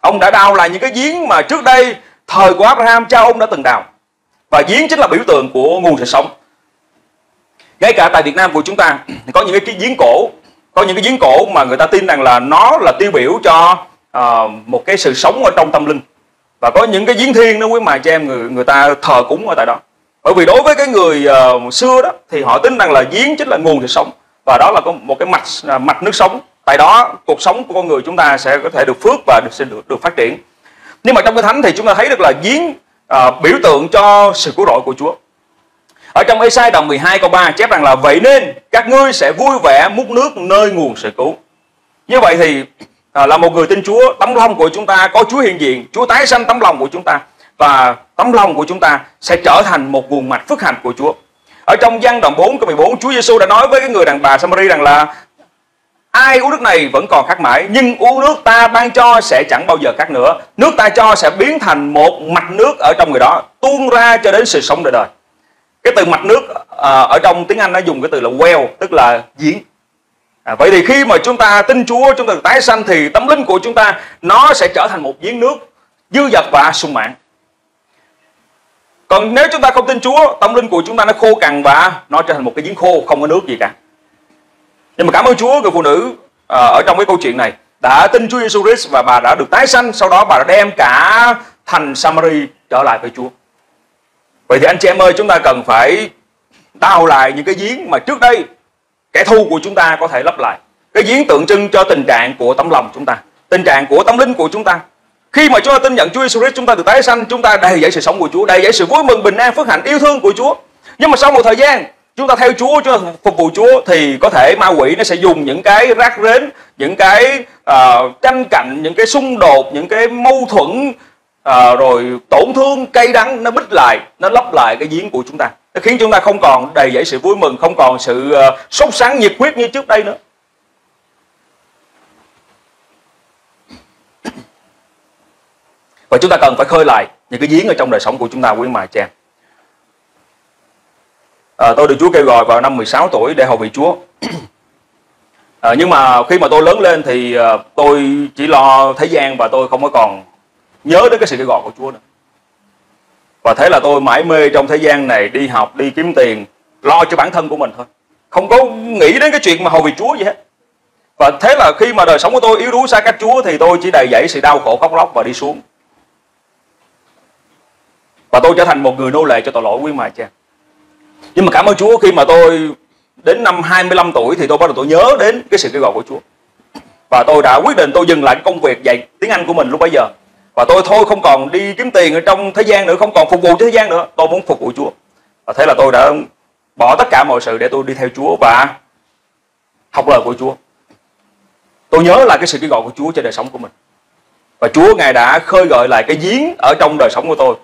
Ông đã đào là những cái giếng mà trước đây thời của Abraham cha ông đã từng đào. Và giếng chính là biểu tượng của nguồn sự sống. Ngay cả tại Việt Nam của chúng ta có những cái giếng cổ, có những cái giếng cổ mà người ta tin rằng là nó là tiêu biểu cho một cái sự sống ở trong tâm linh. Và có những cái giếng thiên đó quý mà cho em người ta thờ cúng ở tại đó. Bởi vì đối với cái người xưa đó thì họ tin rằng là giếng chính là nguồn sự sống, và đó là có một cái mạch nước sống. Tại đó cuộc sống của con người chúng ta sẽ có thể được phước và được phát triển. Nhưng mà trong Kinh Thánh thì chúng ta thấy được là giếng biểu tượng cho sự cứu rỗi của Chúa. Ở trong Ê-sai đoạn 12 câu 3 chép rằng là vậy nên các ngươi sẽ vui vẻ múc nước nơi nguồn sự cứu. Như vậy thì là một người tin Chúa, tấm lòng của chúng ta có Chúa hiện diện, Chúa tái sanh tấm lòng của chúng ta, và tấm lòng của chúng ta sẽ trở thành một nguồn mạch phước hạnh của Chúa. Ở trong Giăng đoạn 4 câu 14, Chúa Giêsu đã nói với cái người đàn bà Samari rằng là ai uống nước này vẫn còn khát mãi, nhưng uống nước ta ban cho sẽ chẳng bao giờ khát nữa. Nước ta cho sẽ biến thành một mạch nước ở trong người đó, tuôn ra cho đến sự sống đời đời. Cái từ mạch nước ở trong tiếng Anh nó dùng cái từ là well, tức là giếng. Vậy thì khi mà chúng ta tin Chúa, chúng ta được tái sanh, thì tâm linh của chúng ta nó sẽ trở thành một giếng nước dư dật và sung mãn. Còn nếu chúng ta không tin Chúa, tâm linh của chúng ta nó khô cằn và nó trở thành một cái giếng khô, không có nước gì cả. Nhưng mà cảm ơn Chúa, người phụ nữ ở trong cái câu chuyện này đã tin Chúa Giêsu Christ và bà đã được tái sanh. Sau đó bà đã đem cả thành Samari trở lại với Chúa. Vậy thì anh chị em ơi, chúng ta cần phải đào lại những cái giếng mà trước đây kẻ thù của chúng ta có thể lấp lại. Cái giếng tượng trưng cho tình trạng của tấm lòng chúng ta, tình trạng của tâm linh của chúng ta. Khi mà chúng ta tin nhận Chúa Giêsu Christ, chúng ta được tái sanh, chúng ta đầy dẫy sự sống của Chúa, đầy dẫy sự vui mừng, bình an, phước hạnh, yêu thương của Chúa. Nhưng mà sau một thời gian chúng ta theo Chúa, chúng ta phục vụ Chúa, thì có thể ma quỷ nó sẽ dùng những cái rác rến, những cái tranh cạnh, những cái xung đột, những cái mâu thuẫn, rồi tổn thương cay đắng, nó bích lại, nó lấp lại cái giếng của chúng ta. Nó khiến chúng ta không còn đầy dẫy sự vui mừng, không còn sự sốt sắng, nhiệt huyết như trước đây nữa. Và chúng ta cần phải khơi lại những cái giếng ở trong đời sống của chúng ta, quý mài cha. Tôi được Chúa kêu gọi vào năm 16 tuổi để hầu vị Chúa. Nhưng mà khi mà tôi lớn lên thì tôi chỉ lo thế gian và tôi không có còn nhớ đến cái sự kêu gọi của Chúa nữa. Và thế là tôi mãi mê trong thế gian này, đi học, đi kiếm tiền, lo cho bản thân của mình thôi, không có nghĩ đến cái chuyện mà hầu vị Chúa gì hết. Và thế là khi mà đời sống của tôi yếu đuối xa cách Chúa thì tôi chỉ đầy dẫy sự đau khổ, khóc lóc và đi xuống. Và tôi trở thành một người nô lệ cho tội lỗi, quý mài cha. Nhưng mà cảm ơn Chúa, khi mà tôi đến năm 25 tuổi thì tôi bắt đầu tôi nhớ đến cái sự kêu gọi của Chúa. Và tôi đã quyết định tôi dừng lại công việc dạy tiếng Anh của mình lúc bấy giờ. Và tôi thôi không còn đi kiếm tiền ở trong thế gian nữa, không còn phục vụ cho thế gian nữa, tôi muốn phục vụ Chúa. Và thế là tôi đã bỏ tất cả mọi sự để tôi đi theo Chúa và học lời của Chúa. Tôi nhớ lại cái sự kêu gọi của Chúa cho đời sống của mình. Và Chúa Ngài đã khơi gợi lại cái giếng ở trong đời sống của tôi.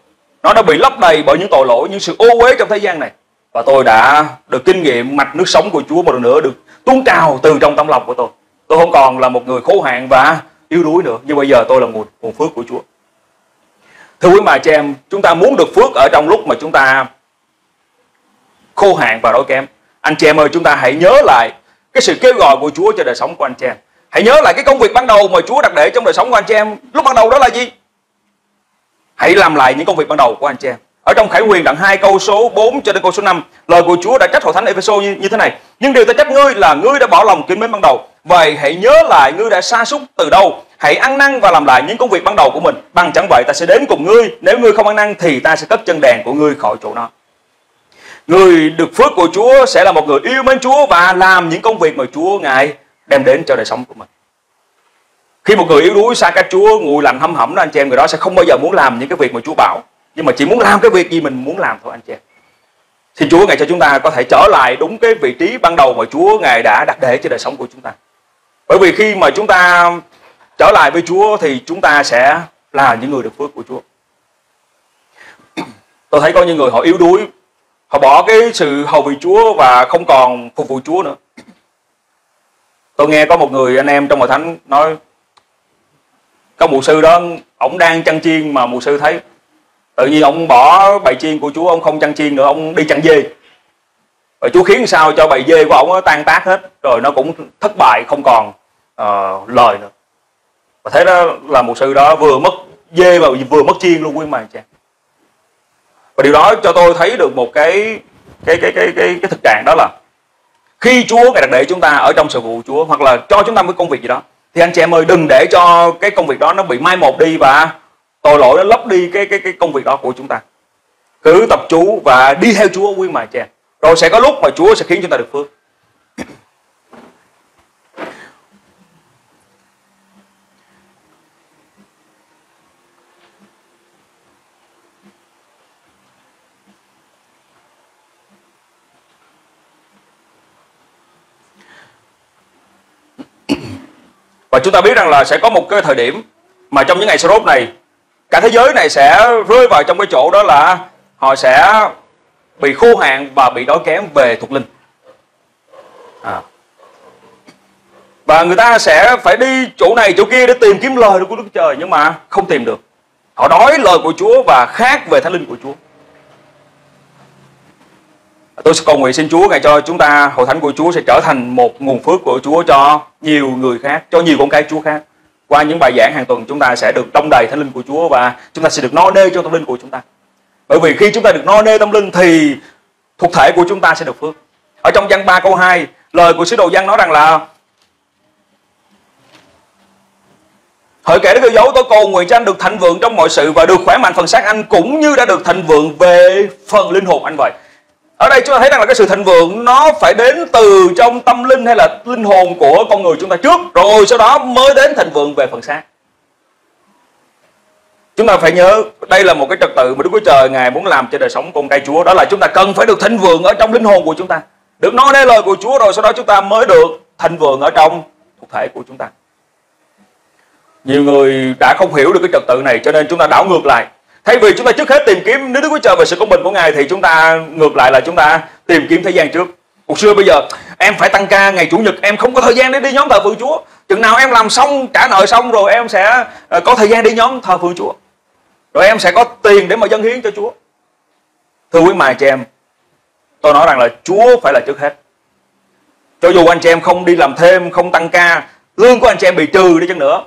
Nó đã bị lấp đầy bởi những tội lỗi, những sự ô uế trong thế gian này. Và tôi đã được kinh nghiệm mạch nước sống của Chúa một lần nữa được tuôn trào từ trong tâm lòng của tôi. Tôi không còn là một người khô hạn và yếu đuối nữa, nhưng bây giờ tôi là nguồn phước của Chúa. Thưa quý bà chị em, chúng ta muốn được phước ở trong lúc mà chúng ta khô hạn và đói kém. Anh chị em ơi, chúng ta hãy nhớ lại cái sự kêu gọi của Chúa cho đời sống của anh chị em. Hãy nhớ lại cái công việc ban đầu mà Chúa đặt để trong đời sống của anh chị em. Lúc ban đầu đó là gì? Hãy làm lại những công việc ban đầu của anh chị em. Ở trong Khải Huyền đoạn 2 câu số 4 cho đến câu số 5, lời của Chúa đã trách hội thánh Ê-phê-sô như thế này: nhưng điều ta trách ngươi là ngươi đã bỏ lòng kính mến ban đầu. Vậy hãy nhớ lại ngươi đã sa sút từ đâu, hãy ăn năn và làm lại những công việc ban đầu của mình. Bằng chẳng vậy ta sẽ đến cùng ngươi, nếu ngươi không ăn năn thì ta sẽ cất chân đèn của ngươi khỏi chỗ nó. Người được phước của Chúa sẽ là một người yêu mến Chúa và làm những công việc mà Chúa Ngài đem đến cho đời sống của mình. Khi một người yếu đuối xa cách Chúa, nguội lạnh hâm hẩm đó anh chị em, người đó sẽ không bao giờ muốn làm những cái việc mà Chúa bảo, nhưng mà chỉ muốn làm cái việc gì mình muốn làm thôi anh chị em. Xin Chúa Ngài cho chúng ta có thể trở lại đúng cái vị trí ban đầu mà Chúa Ngài đã đặt để cho đời sống của chúng ta. Bởi vì khi mà chúng ta trở lại với Chúa thì chúng ta sẽ là những người được phước của Chúa. Tôi thấy có những người họ yếu đuối, Họ bỏ cái sự hầu vị Chúa và không còn phục vụ Chúa nữa. Tôi nghe có một người anh em trong hội thánh nói, có mục sư đó, ông đang chăn chiên mà mục sư thấy tự nhiên ông bỏ bầy chiên của Chúa, ông không chăn chiên nữa, ông đi chăn dê. Và Chúa khiến sao cho bầy dê của ông tan tác hết, rồi nó cũng thất bại, không còn lời nữa. Và thế đó là mục sư đó vừa mất dê và vừa mất chiên luôn, quý mày chàng. Và điều đó cho tôi thấy được một cái thực trạng, đó là khi Chúa Ngài đặt để chúng ta ở trong sự vụ Chúa, hoặc là cho chúng ta một công việc gì đó, thì anh chị em ơi, đừng để cho cái công việc đó nó bị mai một đi và tội lỗi nó lấp đi cái công việc đó của chúng ta. Cứ tập chú và đi theo Chúa, quý mày chàng, rồi sẽ có lúc mà Chúa sẽ khiến chúng ta được phước. Và chúng ta biết rằng là sẽ có một cái thời điểm mà trong những ngày Sơ-rốt này, cả thế giới này sẽ rơi vào trong cái chỗ đó là họ sẽ bị khô hạn và bị đói kém về thuộc linh. Và người ta sẽ phải đi chỗ này chỗ kia để tìm kiếm lời của Đức Trời, nhưng mà không tìm được. Họ đói lời của Chúa và khác về Thánh Linh của Chúa. Tôi sẽ cầu nguyện xin Chúa Ngài cho chúng ta, hội thánh của Chúa sẽ trở thành một nguồn phước của Chúa cho nhiều người khác, cho nhiều con cái Chúa khác. Qua những bài giảng hàng tuần, chúng ta sẽ được đong đầy Thánh Linh của Chúa và chúng ta sẽ được no nê cho tâm linh của chúng ta. Bởi vì khi chúng ta được no nê tâm linh thì thuộc thể của chúng ta sẽ được phước. Ở trong Giăng 3 câu 2, lời của sứ đồ Giăng nói rằng là: Hỡi kẻ đã ghi dấu, tôi cầu nguyện cho anh được thịnh vượng trong mọi sự và được khỏe mạnh phần xác anh cũng như đã được thịnh vượng về phần linh hồn anh vậy. Ở đây chúng ta thấy rằng là cái sự thịnh vượng nó phải đến từ trong tâm linh hay là linh hồn của con người chúng ta trước, rồi sau đó mới đến thịnh vượng về phần xác. Chúng ta phải nhớ đây là một cái trật tự mà Đức Chúa Trời Ngài muốn làm cho đời sống con cái Chúa. Đó là chúng ta cần phải được thịnh vượng ở trong linh hồn của chúng ta, được nói nên lời của Chúa, rồi sau đó chúng ta mới được thịnh vượng ở trong thực thể của chúng ta. Nhiều người đã không hiểu được cái trật tự này, cho nên chúng ta đảo ngược lại. Thay vì chúng ta trước hết tìm kiếm nếu Đức Chúa Trời về sự công bình của Ngài, thì chúng ta ngược lại là chúng ta tìm kiếm thế gian trước. Cuộc xưa bây giờ em phải tăng ca ngày Chủ nhật, em không có thời gian để đi nhóm thờ phượng Chúa. Chừng nào em làm xong, trả nợ xong rồi em sẽ có thời gian đi nhóm thờ phượng Chúa, rồi em sẽ có tiền để mà dâng hiến cho Chúa. Thưa quý mài chị em, tôi nói rằng là Chúa phải là trước hết. Cho dù anh chị em không đi làm thêm, không tăng ca, lương của anh chị em bị trừ đi chăng nữa,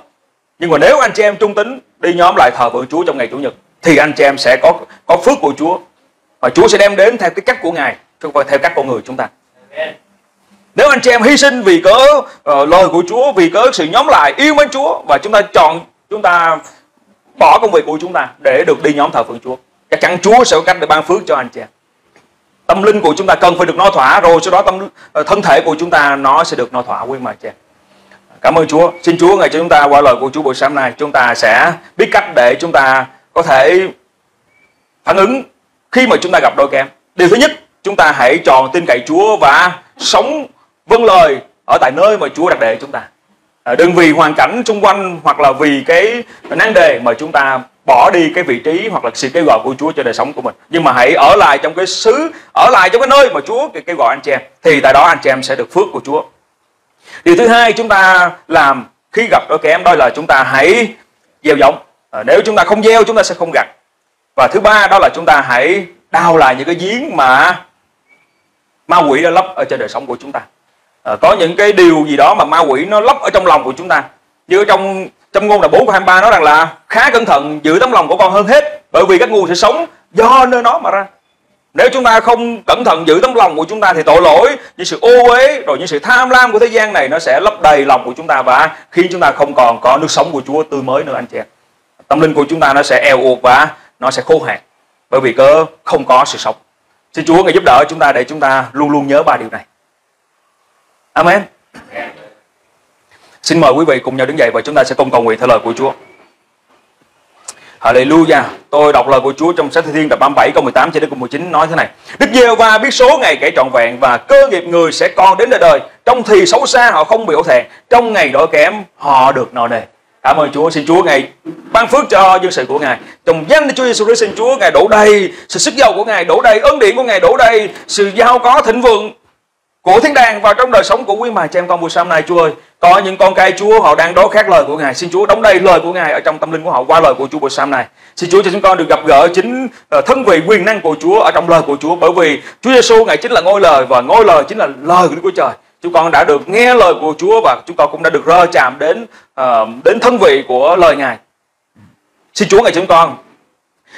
nhưng mà nếu anh chị em trung tín đi nhóm lại thờ phượng Chúa trong ngày Chủ nhật, thì anh chị em sẽ có phước của Chúa, và Chúa sẽ đem đến theo cái cách của Ngài, chứ không theo cách con người chúng ta. Nếu anh chị em hy sinh vì cớ lời của Chúa, vì cớ sự nhóm lại yêu mến Chúa, và chúng ta bỏ công việc của chúng ta để được đi nhóm thờ phượng Chúa, chắc chắn Chúa sẽ có cách để ban phước cho anh chị em. Tâm linh của chúng ta cần phải được no thỏa, rồi sau đó thân thể của chúng ta nó sẽ được no thỏa, quý mời chị em. Cảm ơn Chúa. Xin Chúa Ngài cho chúng ta qua lời của Chúa buổi sáng nay, chúng ta sẽ biết cách để chúng ta có thể phản ứng khi mà chúng ta gặp đôi kém. Điều thứ nhất, chúng ta hãy tròn tin cậy Chúa và sống vâng lời ở tại nơi mà Chúa đặt để chúng ta. Đừng vì hoàn cảnh xung quanh hoặc là vì cái nan đề mà chúng ta bỏ đi cái vị trí hoặc là sự kêu gọi của Chúa cho đời sống của mình. Nhưng mà hãy ở lại trong cái xứ, ở lại trong cái nơi mà Chúa kêu gọi anh chị em, thì tại đó anh chị em sẽ được phước của Chúa. Điều thứ hai chúng ta làm khi gặp đôi kém, đó là chúng ta hãy gieo giống. Nếu chúng ta không gieo, chúng ta sẽ không gặt. Và thứ ba, đó là chúng ta hãy đào lại những cái giếng mà ma quỷ đã lấp ở trên đời sống của chúng ta. Có những cái điều gì đó mà ma quỷ nó lấp ở trong lòng của chúng ta. Như trong trong ngôn là 4:23 nói rằng là: khá cẩn thận giữ tấm lòng của con hơn hết, bởi vì các nguồn sự sống do nơi nó mà ra. Nếu chúng ta không cẩn thận giữ tấm lòng của chúng ta, thì tội lỗi, những sự ô uế, rồi những sự tham lam của thế gian này nó sẽ lấp đầy lòng của chúng ta, và khiến chúng ta không còn có nước sống của Chúa tươi mới nữa anh chị em. Tâm linh của chúng ta nó sẽ eo uột và nó sẽ khô hạn, bởi vì cơ không có sự sống. Xin Chúa Ngài giúp đỡ chúng ta để chúng ta luôn luôn nhớ ba điều này. Amen. Xin mời quý vị cùng nhau đứng dậy và chúng ta sẽ cùng cầu nguyện theo lời của Chúa. Hallelujah. Tôi đọc lời của Chúa trong sách Thi Thiên tập 37 câu 18 cho đến câu 19 nói thế này: Đức Giê-hô-va biết số ngày kẻ trọn vẹn và cơ nghiệp người sẽ còn đến đời đời. Trong thì xấu xa họ không bị hổ thẹn, trong ngày đói kém họ được no nê. Cảm ơn Chúa, xin Chúa Ngài ban phước cho dân sự của Ngài. Trong danh Đức Chúa Giêsu Christ, xin Chúa Ngài đổ đầy sự sức dầu của Ngài, đổ đầy ơn điển của Ngài, đổ đầy sự giàu có thịnh vượng của thiên đàng vào trong đời sống của quý mài cha em con buổi sáng nay. Chúa ơi, có những con cái Chúa họ đang đói khát lời của Ngài, xin Chúa đóng đầy lời của Ngài ở trong tâm linh của họ qua lời của Chúa buổi sáng này. Xin Chúa cho chúng con được gặp gỡ chính thân vị quyền năng của Chúa ở trong lời của Chúa, bởi vì Chúa Giêsu Ngài chính là ngôi lời và ngôi lời chính là lời của Đức Chúa Trời. Chúng con đã được nghe lời của Chúa và chúng con cũng đã được rơ chạm đến thân vị của lời Ngài. Xin Chúa Ngài chúng con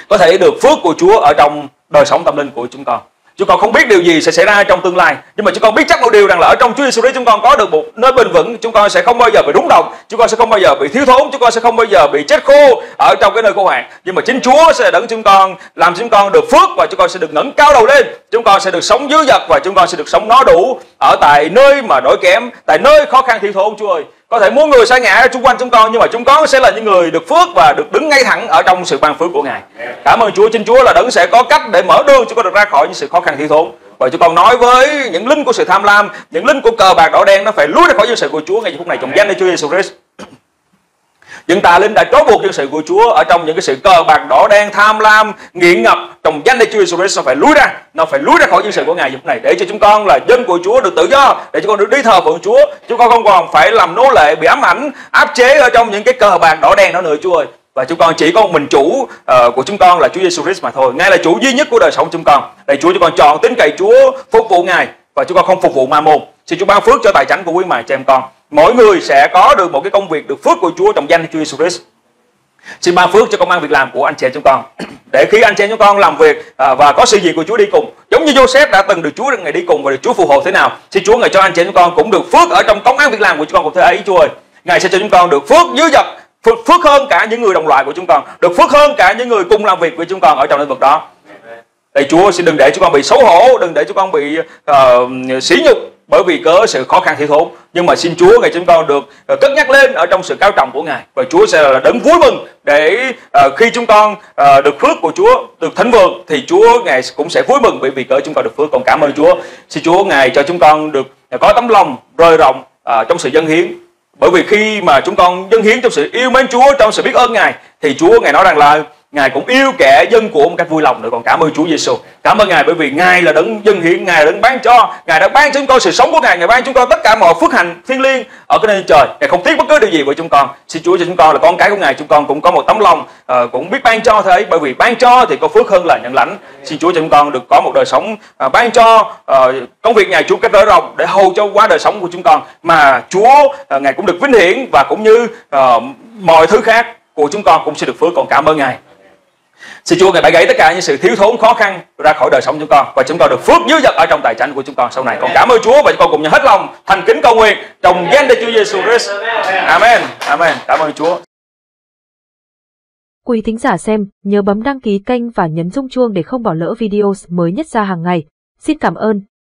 có thể được phước của Chúa ở trong đời sống tâm linh của chúng con. Chúng con không biết điều gì sẽ xảy ra trong tương lai, nhưng mà chúng con biết chắc một điều rằng là ở trong Chúa Giêsu Christ chúng con có được một nơi bền vững. Chúng con sẽ không bao giờ bị rúng động, chúng con sẽ không bao giờ bị thiếu thốn, chúng con sẽ không bao giờ bị chết khô ở trong cái nơi khô hạn. Nhưng mà chính Chúa sẽ đấng chúng con, làm chúng con được phước và chúng con sẽ được ngẩng cao đầu lên. Chúng con sẽ được sống dư dật và chúng con sẽ được sống nó đủ ở tại nơi mà đói kém, tại nơi khó khăn thiếu thốn. Chúa ơi, có thể muốn người sa ngã ở xung quanh chúng con, nhưng mà chúng con sẽ là những người được phước và được đứng ngay thẳng ở trong sự ban phước của Ngài. Cảm ơn Chúa, xin Chúa là đấng sẽ có cách để mở đường chúng con được ra khỏi những sự khó khăn thiếu thốn. Và chúng con nói với những linh của sự tham lam, những linh của cờ bạc đỏ đen, nó phải lúi ra khỏi dân sự của Chúa ngay giờ phút này trong danh Đức Chúa Jesus Christ. Những tà linh đã trói buộc dân sự của Chúa ở trong những cái sự cờ bạc đỏ đen, tham lam, nghiện ngập, trong danh Đức Chúa Jesus Christ nó phải lúi ra, nó phải lúi ra khỏi dân sự của Ngài lúc này, để cho chúng con là dân của Chúa được tự do, để chúng con được đi thờ phượng Chúa. Chúng con không còn phải làm nô lệ, bị ám ảnh, áp chế ở trong những cái cờ bạc đỏ đen đó nữa, Chúa ơi. Và chúng con chỉ có một mình chủ của chúng con là Chúa Jesus Christ mà thôi. Ngài là chủ duy nhất của đời sống chúng con. Để Chúa, chúng con chọn tin cậy Chúa, phục vụ Ngài và chúng con không phục vụ ma môn. Xin Chúa ban phước cho tài chánh của quý mài cho em con. Mỗi người sẽ có được một cái công việc được phước của Chúa trong danh Chúa Jesus Christ. Xin ban phước cho công ăn việc làm của anh chị em chúng con, để khi anh chị em chúng con làm việc và có sự gì của Chúa đi cùng, giống như Joseph đã từng được Chúa Ngài đi cùng và được Chúa phù hộ thế nào, xin Chúa Ngài cho anh chị em chúng con cũng được phước ở trong công ăn việc làm của chúng con cũng thế ấy. Chúa ơi, Ngài sẽ cho chúng con được phước dư dật, phước hơn cả những người đồng loại của chúng con, được phước hơn cả những người cùng làm việc với chúng con ở trong lĩnh vực đó. Lạy Chúa, xin đừng để chúng con bị xấu hổ, đừng để chúng con bị sỉ nhục bởi vì cớ sự khó khăn thiếu thốn. Nhưng mà xin Chúa Ngài chúng con được cất nhắc lên ở trong sự cao trọng của Ngài. Và Chúa sẽ là đấng vui mừng để khi chúng con được phước của Chúa, được thịnh vượng, thì Chúa Ngài cũng sẽ vui mừng bởi vì cớ chúng con được phước. Còn cảm ơn Chúa, xin Chúa Ngài cho chúng con được có tấm lòng rời rộng trong sự dâng hiến. Bởi vì khi mà chúng con dâng hiến trong sự yêu mến Chúa, trong sự biết ơn Ngài, thì Chúa Ngài nói rằng là Ngài cũng yêu kẻ dân của một cách vui lòng nữa. Còn cảm ơn Chúa Giêsu, cảm ơn Ngài bởi vì Ngài là đấng dân hiến, Ngài là đấng ban cho, Ngài đã ban cho chúng con sự sống của Ngài, Ngài ban chúng con tất cả mọi phước hạnh thiêng liêng ở cái nơi trời. Ngài không tiếc bất cứ điều gì với chúng con. Xin Chúa cho chúng con là con cái của Ngài, chúng con cũng có một tấm lòng cũng biết ban cho thế, bởi vì ban cho thì có phước hơn là nhận lãnh. Xin Chúa cho chúng con được có một đời sống ban cho công việc Ngài Chúa cách rỡ rộng để hầu cho qua đời sống của chúng con, mà Chúa Ngài cũng được vinh hiển và cũng như mọi thứ khác của chúng con cũng sẽ được phước. Còn cảm ơn Ngài. Xin Chúa Ngài bãi gãy tất cả những sự thiếu thốn khó khăn ra khỏi đời sống chúng con, và chúng con được phước dư dật ở trong tài chánh của chúng con sau này. Con cảm ơn Chúa và chúng con cùng nhau hết lòng thành kính cầu nguyện trong danh Đức Chúa Giêsu Christ. Amen. Amen. Cảm ơn Chúa. Quý thính giả xem, nhớ bấm đăng ký kênh và nhấn rung chuông để không bỏ lỡ video mới nhất ra hàng ngày. Xin cảm ơn.